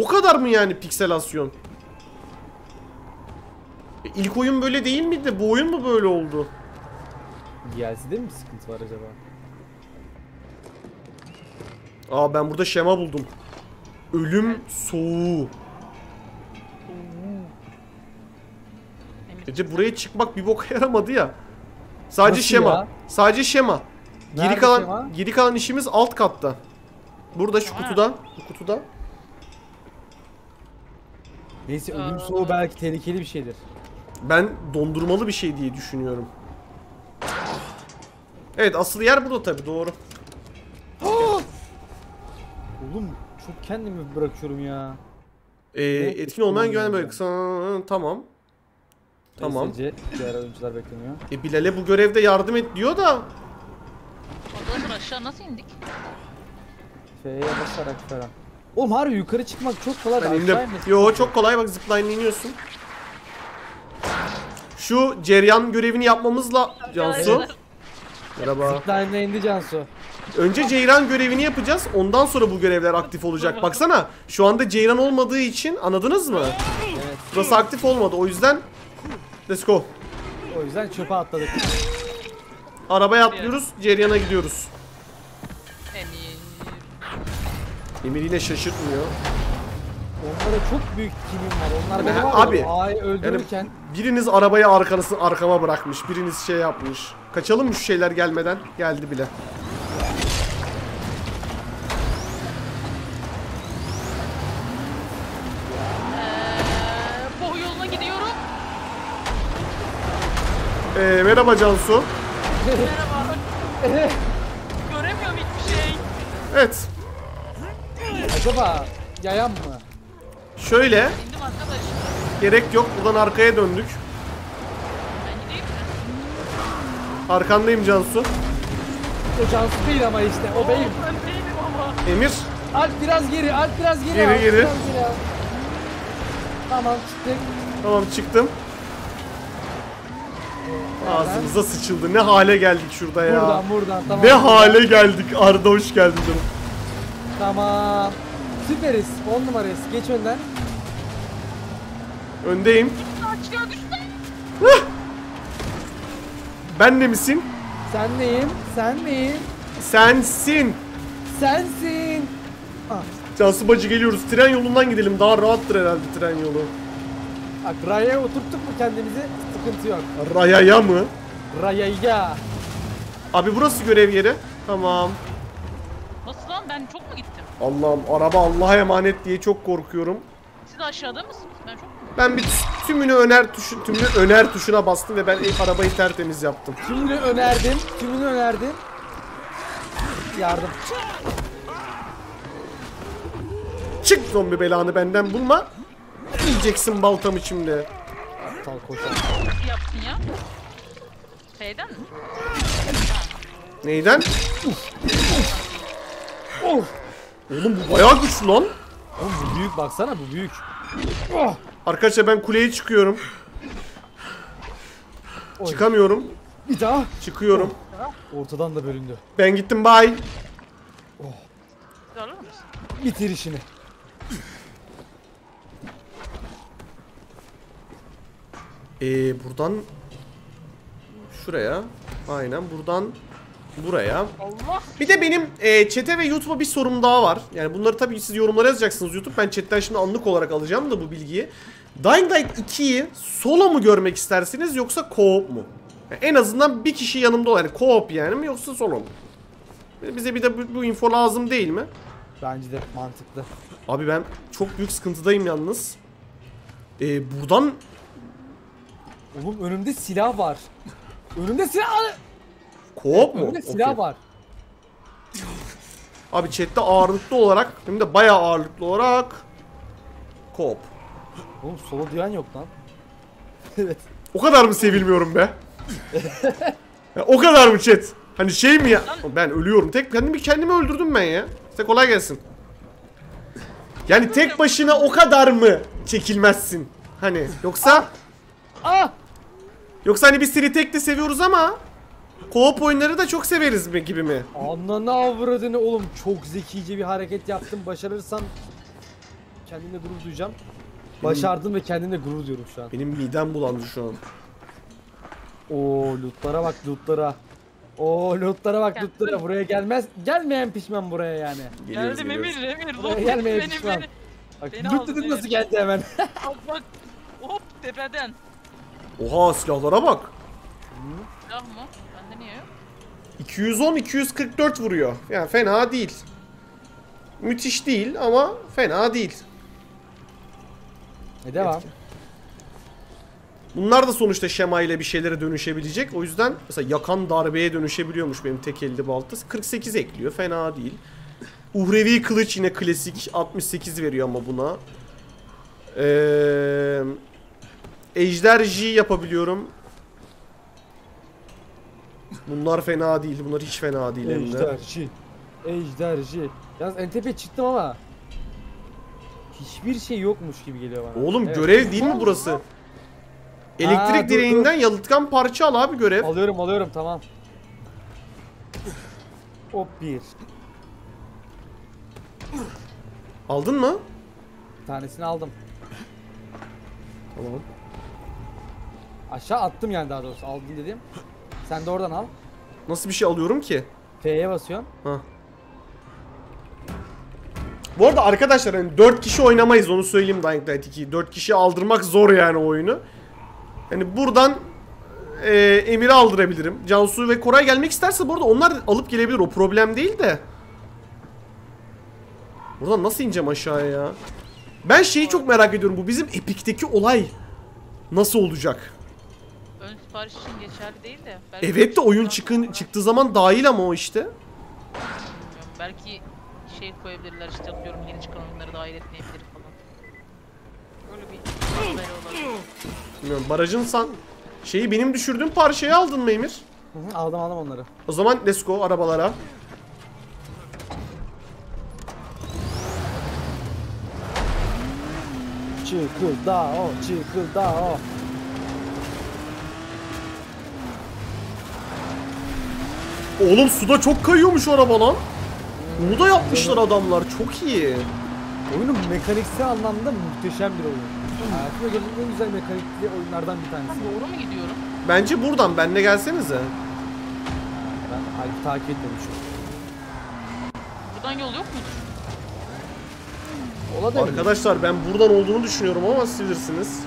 O kadar mı yani pikselasyon? E, ilk oyun böyle değil miydi? Bu oyun mu böyle oldu? D L C'de mi sıkıntı var acaba? Aa ben burada şema buldum. Ölüm soğuğu. Ece buraya çıkmak bir boka yaramadı ya. Sadece nasıl şema. Ya? Sadece şema. Nerede geri kalan şema? Geri kalan işimiz alt katta. Burada şu kutuda, bu kutuda. Neyse ölüm soğuğu belki tehlikeli bir şeydir. Ben dondurmalı bir şey diye düşünüyorum. Evet asıl yer burada tabii, doğru. Oğlum çok kendimi bırakıyorum ya. Ee, etkin olmayan güvenli bölge. Tamam. Tamam. Neyse, diğer oyuncular bekleniyor. E, Bilal'e bu görevde yardım et diyor da. Adamlar aşağı nasıl indik? F'ye basarak falan. Oğlum harbi yukarı çıkmak çok kolay. Ben indim. Yo çok kolay, bak zipline iniyorsun. Şu ceryan görevini yapmamızla Cansu. Merhaba. Zipline indi Cansu. Önce Ceyran görevini yapacağız. Ondan sonra bu görevler aktif olacak. Baksana. Şu anda Ceyran olmadığı için anladınız mı? Evet. Burası aktif olmadı. O yüzden let's go. O yüzden çöpe atladık. Arabaya atlıyoruz. Ceyran'a gidiyoruz. Emir. Emir yine şaşırtmıyor. Onlara çok büyük kimin var. Onlar beni var. Abi. Ay öldürürken. Yani biriniz arabayı arkanızı arkama bırakmış. Biriniz şey yapmış. Kaçalım mı şu şeyler gelmeden? Geldi bile. Ee, merhaba Cansu. Merhaba. Göremiyorum hiçbir şey. Evet. Acaba yayan mı? Şöyle. Gerek yok. Buradan arkaya döndük. Ben gideyim mi? Arkandayım Cansu. O Cansu değil ama işte. O Oo, benim. Ben değilim ama. Emir. Alp biraz geri. Alp biraz geri. Geri geri. Geri. Tamam çıktım. Tamam çıktım. Ağzımıza sıçıldı. Ne hale geldik şurada ya. Buradan buradan tamam. Ne hale geldik. Arda hoş geldin canım. Tamam. Süperiz. on numarayız. Geç önden. Öndeyim. Ben de misin? Sen neyim? Sen neyim? Sensin. Sensin. Ah. Cansu bacı geliyoruz. Tren yolundan gidelim. Daha rahattır herhalde tren yolu. Bak rayaya oturttuk mu kendimizi? Sıkıntı yok. Rayaya mı? Rayaya. Abi burası görev yeri. Tamam. Nasıl lan? Ben çok mu gittim? Allah'ım araba Allah'a emanet diye çok korkuyorum. Siz aşağıda mısınız? Ben çok Ben bir tümünü öner tuşu, tümünü öner tuşuna bastım ve ben ilk arabayı tertemiz yaptım. Tümünü önerdim, tümünü önerdim. Yardım. Çık zombi belanı benden bulma. Yiyeceksin baltamı şimdi. Aptal koşan. Ne yaptın ya? Şeyden mi? Neyden? Uf. Uf. Oğlum bu bayağı güçlü lan. Oğlum bu büyük baksana bu büyük. Oh. Arkadaşlar ben kuleye çıkıyorum. Oy. Çıkamıyorum. Bir daha. Çıkıyorum. Oh. Ortadan da bölündü. Ben gittim bye. Oh. Bitir işini. Ee, buradan şuraya. Aynen buradan buraya. Allah. Bir de benim e, chat'e ve YouTube'a bir sorum daha var. Yani bunları tabii siz yorumlara yazacaksınız YouTube. Ben chat'ten şimdi anlık olarak alacağım da bu bilgiyi. Dying Light ikiyi solo mu görmek istersiniz yoksa co-op mu? Yani en azından bir kişi yanımda olan. Yani co-op yani mi yoksa solo mu? Bize bir de bu, bu info lazım değil mi? Bence de mantıklı. Abi ben çok büyük sıkıntıdayım yalnız. Ee, buradan... Oğlum önümde silah var. Önümde silah... Koop mu? Önümde silah okay. var. Abi chat'te ağırlıklı olarak, hem de bayağı ağırlıklı olarak... Koop. Oğlum solo diyen yok lan. Evet. O kadar mı sevilmiyorum be? Yani o kadar mı chat? Hani şey mi ya? Ben ölüyorum. Tek kendimi kendimi öldürdüm ben ya. Size kolay gelsin. Yani tek başına o kadar mı çekilmezsin? Hani yoksa... Ah! Yoksa hani biz seni tek de seviyoruz ama... Co-op oyunları da çok severiz mi gibi mi? Ananı avradını oğlum çok zekice bir hareket yaptım. Başarırsam kendimle gurur duyacağım. Başardım ve kendimle gurur duyuyorum şu an. Benim midem bulandı şu an. Oo lootlara bak lootlara. Oo lootlara bak lootlara. Buraya gelmez. Gelmeyen pişman buraya yani. Geliyoruz, geldim Emir Emir. Gelmeyen pişman. Beni, bak loot dedim nasıl geldi hemen. Bak hop tepeden. Oha silahlara bak. Silah mı? Bende niye yok? iki yüz on iki yüz kırk dört vuruyor. Yani fena değil. Müthiş değil ama fena değil. E devam. Bunlar da sonuçta şema ile bir şeylere dönüşebilecek. O yüzden mesela yakan darbeye dönüşebiliyormuş benim tek elli balta. kırk sekiz ekliyor. Fena değil. Uhrevi kılıç yine klasik. altmış sekiz veriyor ama buna. Eee... Ejderji yapabiliyorum. Bunlar fena değil. Bunlar hiç fena değil. Ejderji. Ejderji. Yalnız en tepe çıktım ama hiçbir şey yokmuş gibi geliyor bana. Oğlum evet. Görev değil mi burası? Aa, elektrik dur, direğinden dur. Yalıtkan parça al abi görev. Alıyorum alıyorum tamam. Hop bir. Aldın mı? Bir tanesini aldım. Tamam. Aşağı attım yani daha doğrusu aldın dedim. Sen de oradan al. Nasıl bir şey alıyorum ki? F'ye basıyorsun. Ha. Bu arada arkadaşlar hani dört kişi oynamayız onu söyleyeyim Dying Light ikiyi. dört kişi aldırmak zor yani oyunu. Hani buradan e, Emir'i aldırabilirim. Cansu ve Koray gelmek isterse bu arada onlar alıp gelebilir. O problem değil de. Buradan nasıl ineceğim aşağıya ya? Ben şeyi çok merak ediyorum. Bu bizim Epic'teki olay nasıl olacak? Ön sipariş için geçerli değil de. Evet de oyun çıkın, çıktığı zaman dahil ama o işte. Belki şey koyabilirler işte atıyorum yeni çıkan oyunları dahil etmeyebilir falan. Öyle bir bilmiyorum barajın san şeyi benim düşürdüğüm parçayı aldın mı Emir? Hı hı, aldım aldım onları. O zaman let's go arabalara. Çıkıldao, çıkıldao. Oğlum suda çok kayıyormuş araba lan. Bunu da yapmışlar adamlar. Çok iyi. Oyunun mekaniksel anlamda muhteşem bir oyun. Hayatımda gördüğüm en güzel mekanikli oyunlardan bir tanesi. Ben doğru mu gidiyorum? Bence buradan benle gelsenize. Ha, ben Alp'i takip etmemişim. Buradan yol yok mudur? Ola arkadaşlar ben buradan olduğunu düşünüyorum ama siz bilirsiniz.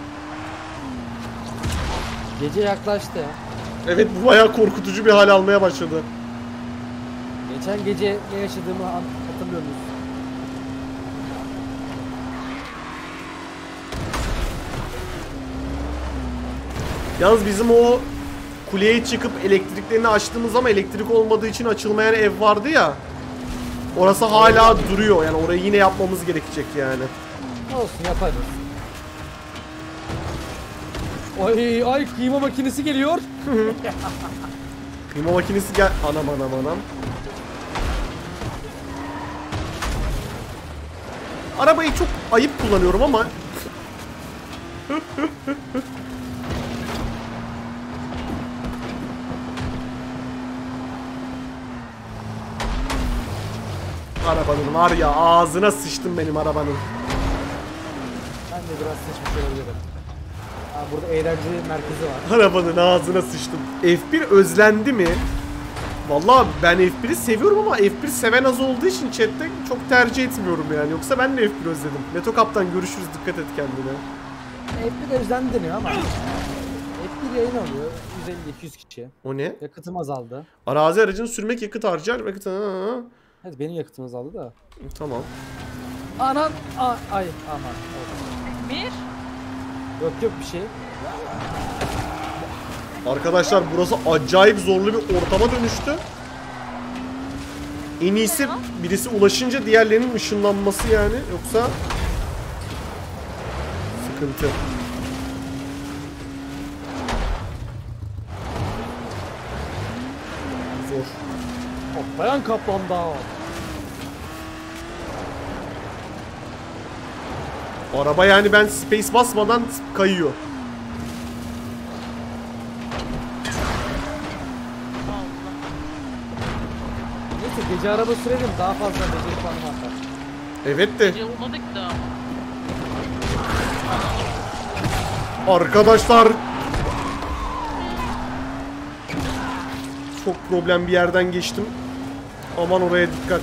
Gece yaklaştı. Evet bu bayağı korkutucu bir hal almaya başladı. Geçen gece ne yaşadığımı hatırlıyor musunuz? Yalnız bizim o kuleye çıkıp elektriklerini açtığımız ama elektrik olmadığı için açılmayan ev vardı ya. Orası hala duruyor yani, orayı yine yapmamız gerekecek yani. Olsun yaparız. Ay ay kıyma makinesi geliyor. Kıyma makinesi gel... Anam anam anam. Arabayı çok ayıp kullanıyorum ama. Arabanın var ya, ağzına sıçtım benim arabanın. Ben de biraz sıçmış olabilirim. Aa, burada eğlence merkezi var. Arabanın ağzına sıçtım. F bir özlendi mi? Vallahi ben F bir'i seviyorum ama F bir seven az olduğu için chatte çok tercih etmiyorum yani. Yoksa ben de F bir özledim. Meto Kaptan görüşürüz, dikkat et kendine. F bir özlendi deniyor ama. F bir yayın alıyor. yüz elli iki yüz kişi. O ne? Yakıtım azaldı. Arazi aracını sürmek yakıt harcar. Yakıt... Evet benim yakıtım azaldı da. Tamam. Anam ay ay aman. Bir. Yok yok bir şey. Arkadaşlar burası acayip zorlu bir ortama dönüştü. En iyisi birisi ulaşınca diğerlerinin ışınlanması yani, yoksa sıkıntı. Zor. Bayan kaplan daha var. Araba yani ben space basmadan kayıyor. Neyse gece araba sürelim, daha fazla beceri falan var. Evet de. Arkadaşlar. Çok problem bir yerden geçtim. Aman oraya dikkat.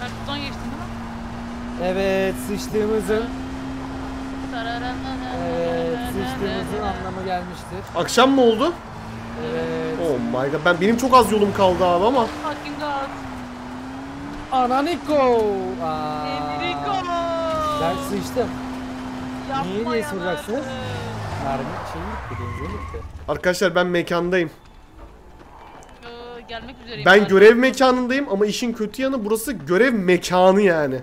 Sen buradan geçtin değil mi? Evet, sıçtığımızın Evet, sıçtığımızın anlamı gelmiştir. Akşam mı oldu? Evet. Oh my god, ben, benim çok az yolum kaldı abi ama. Fucking god. Ananiko. Ananiko. Ben sıçtım. Yapma. Niye diye soracaksınız? Arkadaşlar ben mekandayım. Gelmek üzereyim. Ben abi. Görev mekanındayım ama işin kötü yanı burası görev mekanı yani. Ha.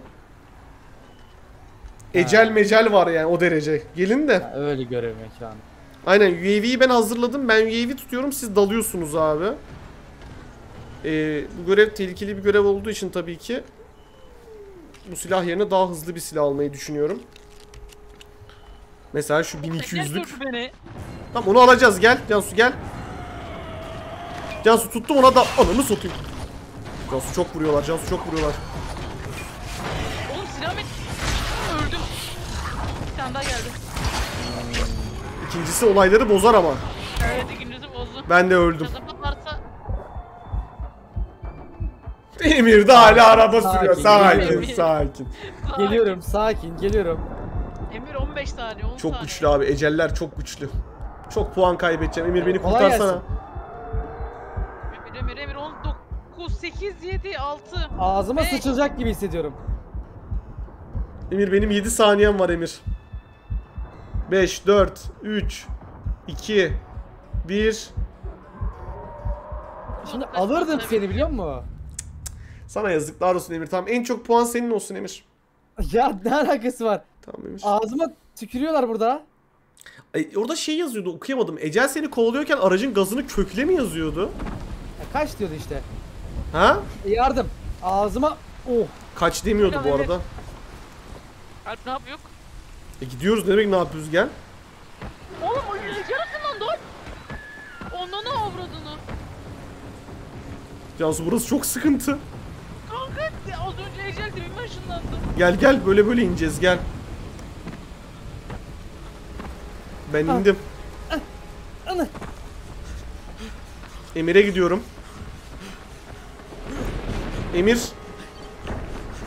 Ecel mecel var yani o derece. Gelin de. Ha, öyle görev mekanı. Aynen, U A V'yi ben hazırladım. Ben U A V tutuyorum, siz dalıyorsunuz abi. Ee, bu görev tehlikeli bir görev olduğu için tabii ki bu silah yerine daha hızlı bir silah almayı düşünüyorum. Mesela şu bin iki yüzlük. Tamam onu alacağız, gel Cansu gel. Cansu tuttum ona da ananı sokayım. Cansu çok vuruyorlar, Cansu çok vuruyorlar. Oğlum silahım öldüm. Bir tane daha geldi. İkincisi olayları bozar ama. Evet ikincisi bozdu. Ben de öldüm. Emir de hala araba sürüyor, sakin sakin. Geliyorum sakin geliyorum. Emir on beş saniye on çok saniye. Güçlü abi, eceller çok güçlü. Çok puan kaybedeceğim, Emir beni kurtarsana. Emir Emir Emir on dokuz sekiz yedi altı. Ağzıma beş. Sıçılacak gibi hissediyorum. Emir benim yedi saniyem var Emir. beş dört üç iki bir. Şimdi alırdım seni biliyor musun? Sana yazıklar olsun Emir, tamam en çok puan senin olsun Emir. Ya ne alakası var? Tamam Emir. Ağzıma tükürüyorlar burada. Ay, orada şey yazıyordu, okuyamadım. Ecel seni kovalıyorken aracın gazını kökle mi yazıyordu? Ya kaç diyordu işte. Ha? E, yardım. Ağzıma oh. Kaç demiyordu bu arada. Alp ne yapıyor? E gidiyoruz, ne demek ne yapıyoruz, gel. Oğlum o yarısından dur. Ondan avradını. Cansu burası çok sıkıntı. Kanka. geldi. Az önce eceldi. Bir başınlandım. Gel gel. Böyle böyle ineceğiz. Gel. Ben ah. indim. Ah. Ana. Emir'e gidiyorum. Emir.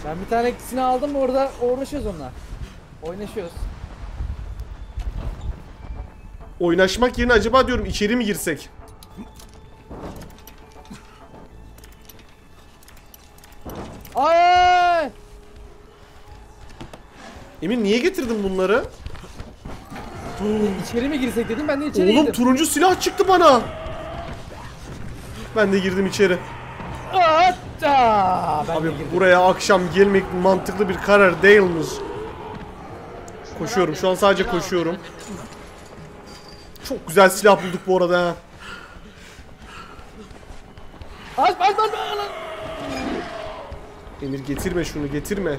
Ben bir tane ikisini aldım. Orada uğraşıyoruz onunla. Oynaşıyoruz. Oynaşmak yerine acaba diyorum içeri mi girsek? Ay! Emin niye getirdin bunları? İçeri mi girsek dedim, ben de içeri girdim. Oğlum turuncu silah çıktı bana. Ben de girdim içeri. Hatta. Abi buraya akşam gelmek mantıklı bir karar değil mi? Koşuyorum. Şu an sadece koşuyorum. Çok güzel silah bulduk bu arada. Aç aç aç. Emir getirme şunu, getirme.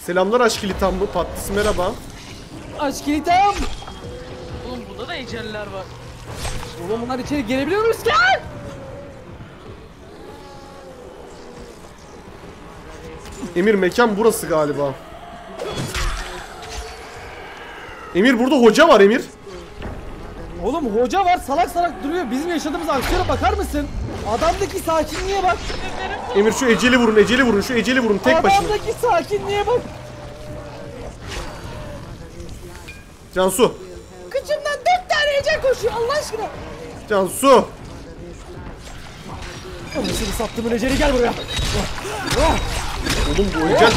Selamlar aşkilitam mı? Patlısı merhaba. Aşkilitam. Oğlum burada da eceller var. Oğlum bunlar içeri gelebiliyor muyuz? Gel! Emir mekan burası galiba. Emir burada hoca var Emir. Oğlum hoca var, salak salak duruyor. Bizim yaşadığımız aksiyona bakar mısın? Adamdaki sakinliğe bak. Emir şu eceli vurun, eceli vurun, şu eceli vurun tek başına. Adamdaki sakinliğe bak. Cansu. Kıçımdan dört tane ecel koşuyor Allah aşkına. Cansu. Şimdi sattığımın eceli gel buraya. Oğlum bu ecel.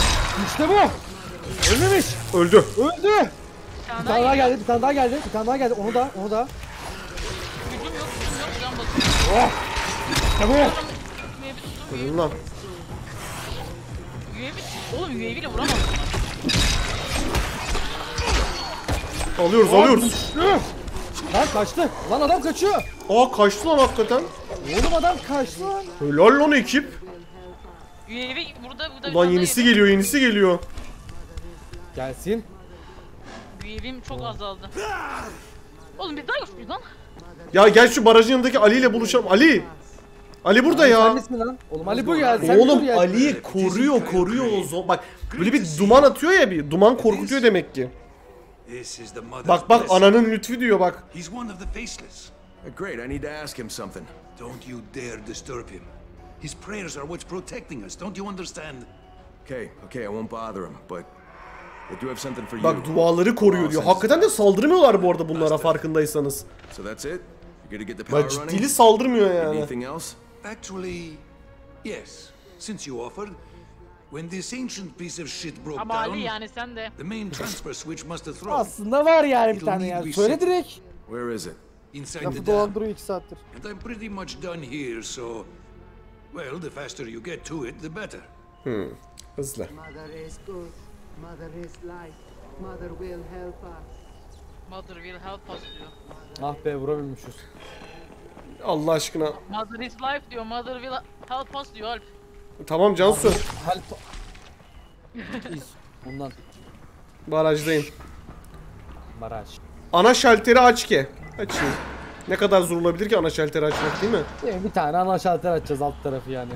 İşte bu. Ölmemiş. Öldü. Öldü. Bir tane daha geldi, bir tane daha geldi, bir tane daha geldi. Onu da, onu da. Gücüm yok, gücüm yok. Can basıyor. Oh! Çabuk! Ölüm lan. U A V, oğlum U A V ile vuramazsın. Alıyoruz, oğlum, alıyoruz. Düştü. Lan kaçtı. Lan adam kaçıyor. Aa kaçtı lan hakikaten. Oğlum adam kaçtı lan. Helal lan ekip. U A V burada, burada. Lan yenisi geliyor, yenisi geliyor. Gelsin. Evim çok azaldı. Oğlum biz daha güçlüyüz lan. Ya gel şu barajın yanındaki Ali ile buluşalım. Ali. Ali burada ya. Sen misin lan? Oğlum Ali bu ya. Sen oğlum Ali'yi koruyor, koruyor o zaman. Bak böyle bir duman atıyor ya bir. Duman korkutuyor demek ki. Bak bak ananın lütfü diyor bak. Great, I need to ask him something. Don't you dare disturb him. His prayers are what's protecting us. Don't you understand? Okay, okay, I won't bother him, but bak duaları koruyor diyor. Hakikaten de saldırmıyorlar bu arada bunlara farkındaysanız. Bak ciddili saldırmıyor yani. Ama Ali yani sen de. Aslında var yani bir tane ya. Söyle direkt. Lafı dolandırıyor iki saattir. Hmm. Hızlı. Mother is life. Mother will help us. Mother will help us diyor. Ah be vurabilmişiz. Allah aşkına. Mother is life diyor. Mother will help us diyor Alp. Tamam Cansu. Help. Bundan. Barajdayım. Baraj. Ana şalteri aç ki. Açayım. Ne kadar zor olabilir ki ana şalteri açmak değil mi? Bir tane ana şalteri açacağız alt tarafı yani.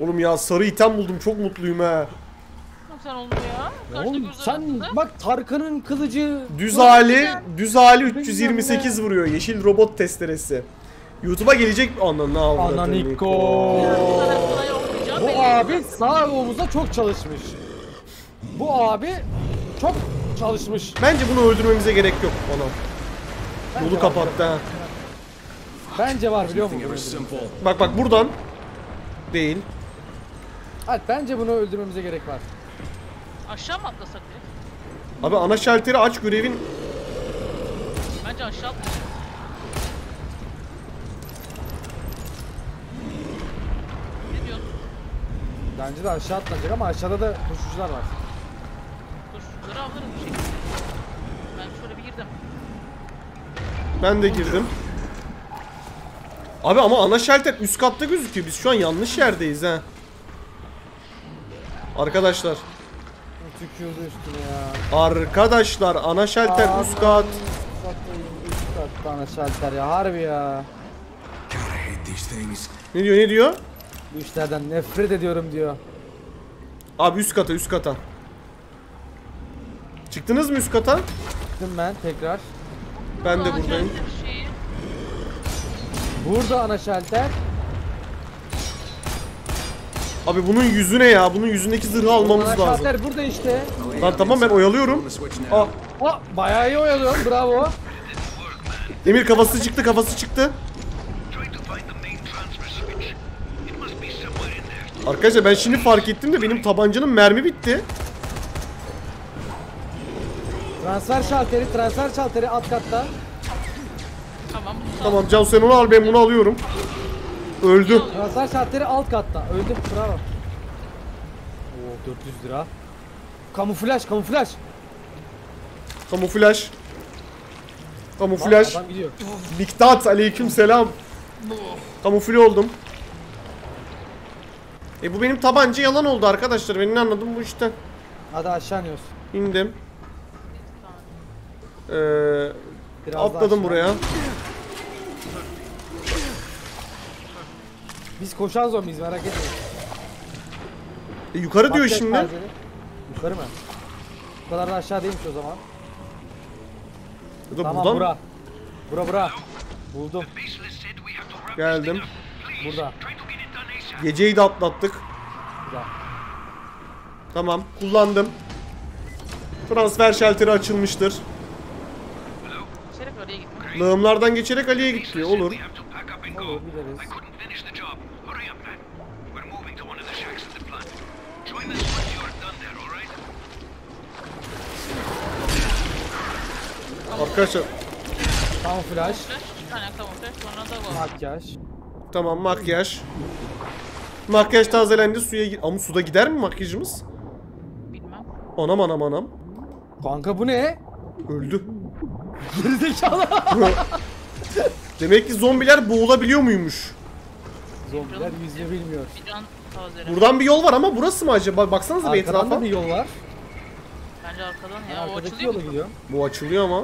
Oğlum ya sarı item buldum. Çok mutluyum ha. Sen oldu ya. Oğlum, sen arası. Bak Tarkan'ın kılıcı düz hali düz hali üç yüz yirmi sekiz vuruyor. Yeşil robot testeresi. YouTube'a gelecek ananı avradı. Ananiko. Bu abi sağ omuzda çok çalışmış. Bu abi çok çalışmış. Bence bunu öldürmemize gerek yok ona. Yolu kapattı ha. Bence var biliyor musun? Bak bak buradan değil. Evet bence bunu öldürmemize gerek var. Aşağı mı atlasak ya? Abi ana şalteri aç görevin. Bence aşağı atlasak. Ne diyorsun? Bence de aşağı atlayacak ama aşağıda da koşucular var. Koşucuları avlarım bir şekilde. Ben şöyle bir girdim. Ben de girdim. Abi ama ana şalter üst katta gözüküyor. Biz şu an yanlış yerdeyiz ha. Arkadaşlar. Arkadaşlar ana şelter üst kat. Çok tane şalter ya, harbi ya. Ne diyor, ne diyor? Bu işlerden nefret ediyorum diyor. Abi üst kata, üst kata. Çıktınız mı üst kata? Çıktım ben tekrar. Ben de buradayım. Burada ana şalter. Abi bunun yüzüne ya, bunun yüzündeki zırhı almamız lazım. Ana şalter burada işte. Lan tamam, ben oyalıyorum. Aa. Aa, bayağı iyi oyalıyorum, bravo. Emir kafası çıktı, kafası çıktı. Arkadaşlar ben şimdi fark ettim de benim tabancanın mermi bitti. Transfer şalteri, transfer şalteri alt katta. Tamam. Tamam Can, sen onu al, ben bunu alıyorum. Öldüm. Transfer şalteri alt katta. Öldüm. Bravo. Oo, dört yüz lira. Kamuflaj, kamuflaj. Kamuflaj. Kamuflaj. Diktat, aleyküm selam. Kamufle oldum. E bu benim tabanca yalan oldu arkadaşlar. Ben ne anladım bu işten. Hadi aşağı iniyorsun. İndim. Ee, atladım buraya. Biz koşan zombiyiz, merak etme. E, yukarı Bak diyor şimdi. Tarzeli. Yukarı mı? Bu kadar da aşağı değilmiş o zaman. Ya da tamam, buradan bura. Bura bura. Buldum. Geldim. Burada. Geceyi de atlattık. Güzel. Tamam, kullandım. Transfer şalteri açılmıştır. Lağımlardan geçerek Ali'ye gitti. Olur. Olur, gideriz. Arkadaşlar. Kamuflaj. Makyaj. Tamam, makyaj. Makyaj tazelendi, suya gir. Ama suda gider mi makyajımız? Bilmem. Anam anam anam. Kanka bu ne? Öldü. Gerizekalı. Demek ki zombiler boğulabiliyor muymuş? Zombiler yüzme bilmiyor. Buradan bir yol var ama burası mı acaba? Baksanıza bir etrafa. Arkadan bir yol var. Bence arkadan ya. Yani o açılıyor mu? Gidiyor. Bu açılıyor ama.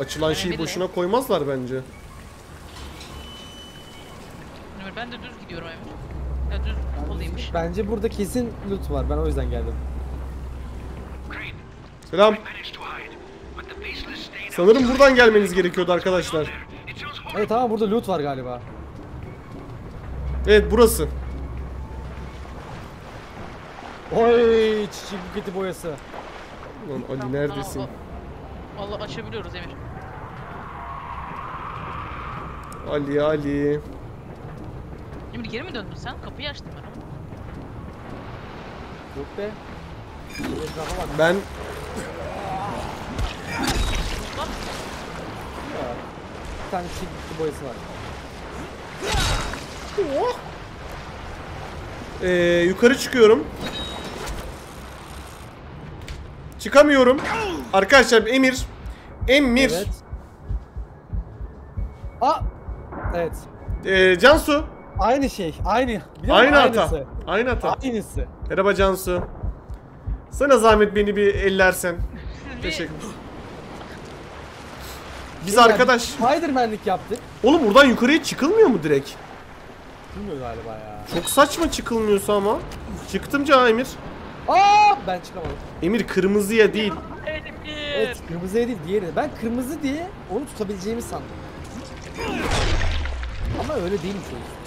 Açılan yani şeyi boşuna koymazlar bence. Ben de düz gidiyorum Emir. Ya düz oluymuş. Bence burada kesin loot var. Ben o yüzden geldim. Selam. Sanırım buradan gelmeniz gerekiyordu arkadaşlar. Evet tamam, burada loot var galiba. Evet burası. Oy çiçek buketi boyası. Ulan Ali tamam, neredesin? Vallahi açabiliyoruz Emir. Ali Ali. Emir geri mi döndün sen? Kapıyı açtın bana. Yok be. Ben... Bir tane çiftli boyası var. Ee, yukarı çıkıyorum. Çıkamıyorum. Arkadaşlar Emir. Emir. Evet. Aa. Evet. Ee, Cansu. Aynı şey. Aynı. Aynı hata. Aynı hata. Aynısı. Merhaba Cansu. Sana zahmet beni bir ellersen. Teşekkür. Biz yani arkadaş Spider-Man'lik yaptık. Oğlum buradan yukarıya çıkılmıyor mu direkt? Çıkılmıyor galiba ya. Çok saçma çıkılmıyorsa ama. Çıktım Can Emir. Aa, ben çıkamadım. Emir kırmızıya değil. Evet kırmızıya değil diğerine. Ben kırmızı diye onu tutabileceğimi sandım. Ama öyle değilmiş o.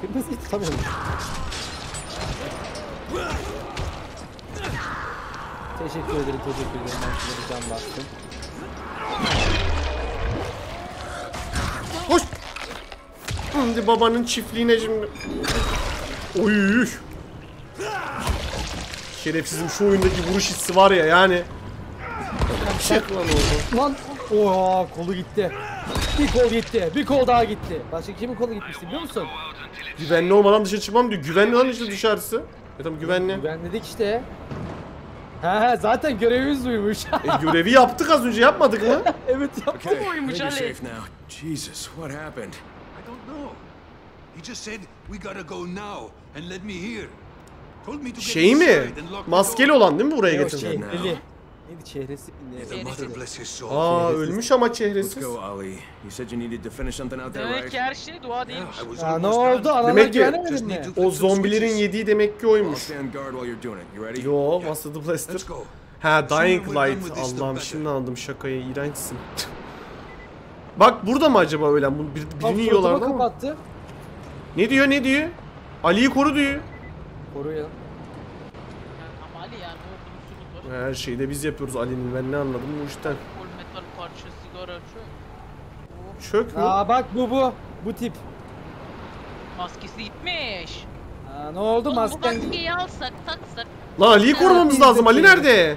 Kırmızıyı tutamıyorum. Teşekkür ederim, teşekkür ederim. Ben size bir can bastım. Koş. Şimdi babanın çiftliğine şimdi. Oy. Şerefsizim, şu oyundaki vuruş hissi var ya yani. Şak lan oldu. Lan. Oha, kolu gitti. Bir kol gitti. Bir kol daha gitti. Başka kimin kolu gitmişti biliyor musun? Güvenli olmadan dışarı çıkmam diyor. Güvenli lan işte dışarısı. Ya tamam güvenli. Güvenledik işte. He zaten görevimiz buymuş. E, görevi yaptık az önce, yapmadık mı? Evet yaptık. Buymuş Ali. Jesus, what happened? I don't know. He just said we gotta go now and let me here. Told me to get inside and lock the door. Maskeli olan değil mi buraya getirdin? Neydi çehresi? Aa ölmüş ama çehresiz. Demek ki her şey dua değilmiş. Ya ne oldu? Demek ki o zombilerin yediği demek ki oymuş. Yo, what's the blaster? Ha, Dying Light. Allah'ım şimdi anladım şakayı. İğrençsin. Bak burada mı acaba öyle? Bir, birini yiyorlar mı? Ne diyor ne diyor? Ali'yi koru diyor. Koru ya. Her şeyi de biz yapıyoruz Ali'nin, ben ne anladım bu işten. Metal parça, sigara, çök. Çök mü? Aa bak bu bu. Bu tip. Maskesi gitmiş. Aa, ne oldu masken? Bu maskeyi alsak taksak. La Ali'yi korumamız lazım. Ali nerede?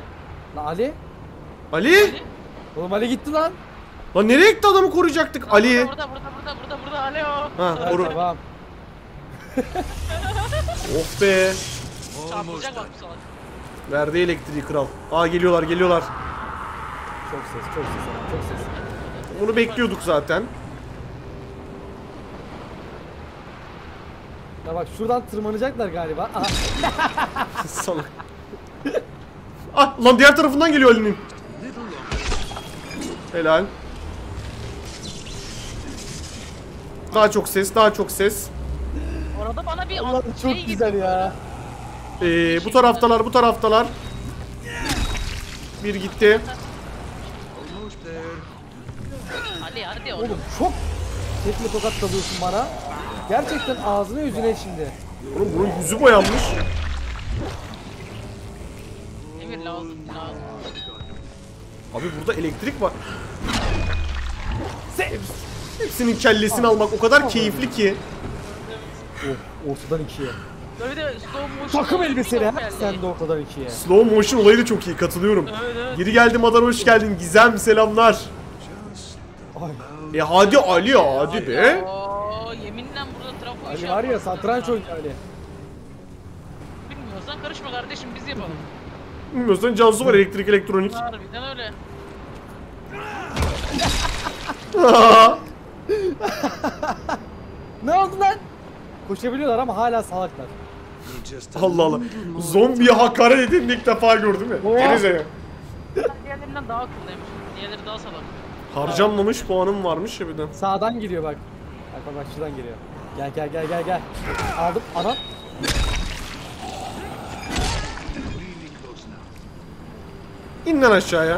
La Ali? Ali? Oğlum Ali gitti lan. Lan nereye gitti, adamı koruyacaktık burada, Ali? Burada burada burada burada burada Ali o. Ha koru. Tamam. Oh be. Çarpacak bak bu salak. Verdi elektriği kral. Aa geliyorlar geliyorlar. Çok ses çok ses çok ses. Bunu bekliyorduk zaten. Ya bak şuradan tırmanacaklar galiba. Salak. Ah lan diğer tarafından geliyor Ali'nin. Helal. Daha çok ses daha çok ses. Orada bana bir Allah, çok şey güzel ya. Ee, bu taraftalar, bu taraftalar. Bir gitti. Ali, hadi oğlum. Oğlum çok tekli tokat dalıyorsun bana. Gerçekten ağzına yüzüne şimdi. Oğlum bunun yüzü boyanmış. Emir lazım, lazım. Abi burada elektrik var. Hepsinin kellesini almak o kadar keyifli ki. Oh, ortadan ikiye. Böyle de slow motion. Takım elbiseli he. Sen de ortadan ikiye. Slow motion olayı da çok iyi, katılıyorum. Evet, evet. Geri geldim Adar, hoş geldin. Gizem selamlar. Ay. E hadi Ali hadi ay, be. Ooo yeminle burada trafo işi. Ali var ya satranç oynuyor Ali. Bilmiyorsan karışma kardeşim, biz yapalım. Bilmiyorsan Cansu var, elektrik elektronik. Harbiden öyle. Ne oldu lan? Koşabiliyorlar ama hala salaklar. Allah Allah. Zombiye hakaret edildiğini ilk defa gördüm ya. Gerize. Diğerlerinden daha akıllıymış. Diğerleri daha salak. Harcanmamış evet. Puanım varmış ya bir de. Sağdan giriyor bak. Bak bak şuradan giriyor. Gel gel gel gel gel. Aldım. Anam. İn lan aşağıya.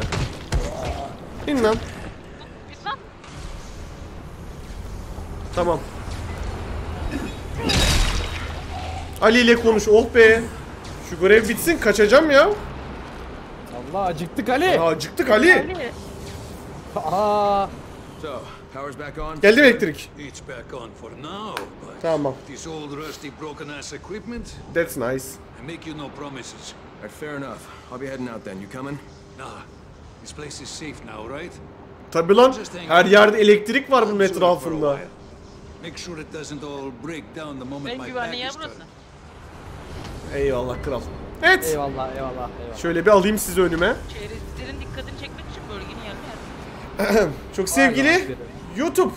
İn lan. Tamam. Ali ile konuş, oh be. Şu görev bitsin, kaçacağım ya. Allah acıktık Ali. Ya, acıktık Ali. Ali. Aa. Geldi elektrik. Tamam. That's nice. Tabii lan, her yerde elektrik var bunun etrafında. Ben güvenliğe burası. Eyvallah kral. Evet. Eyvallah, eyvallah, eyvallah. Şöyle bir alayım sizi önüme. Çeyreklerin dikkatini çekmek için bölgenin yerine yazdım. Çok sevgili YouTube,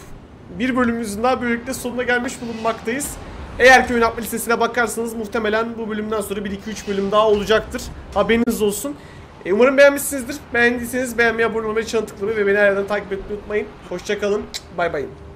bir bölümümüzün daha böylelikle sonuna gelmiş bulunmaktayız. Eğer ki oynatma listesine bakarsanız muhtemelen bu bölümden sonra bir iki üç bölüm daha olacaktır. Haberiniz olsun. E, umarım beğenmişsinizdir. Beğendiyseniz beğenmeyi, abone olmayı, çan tıklamayı ve beni her yerden takip etmeyi unutmayın. Hoşçakalın. Bay bay.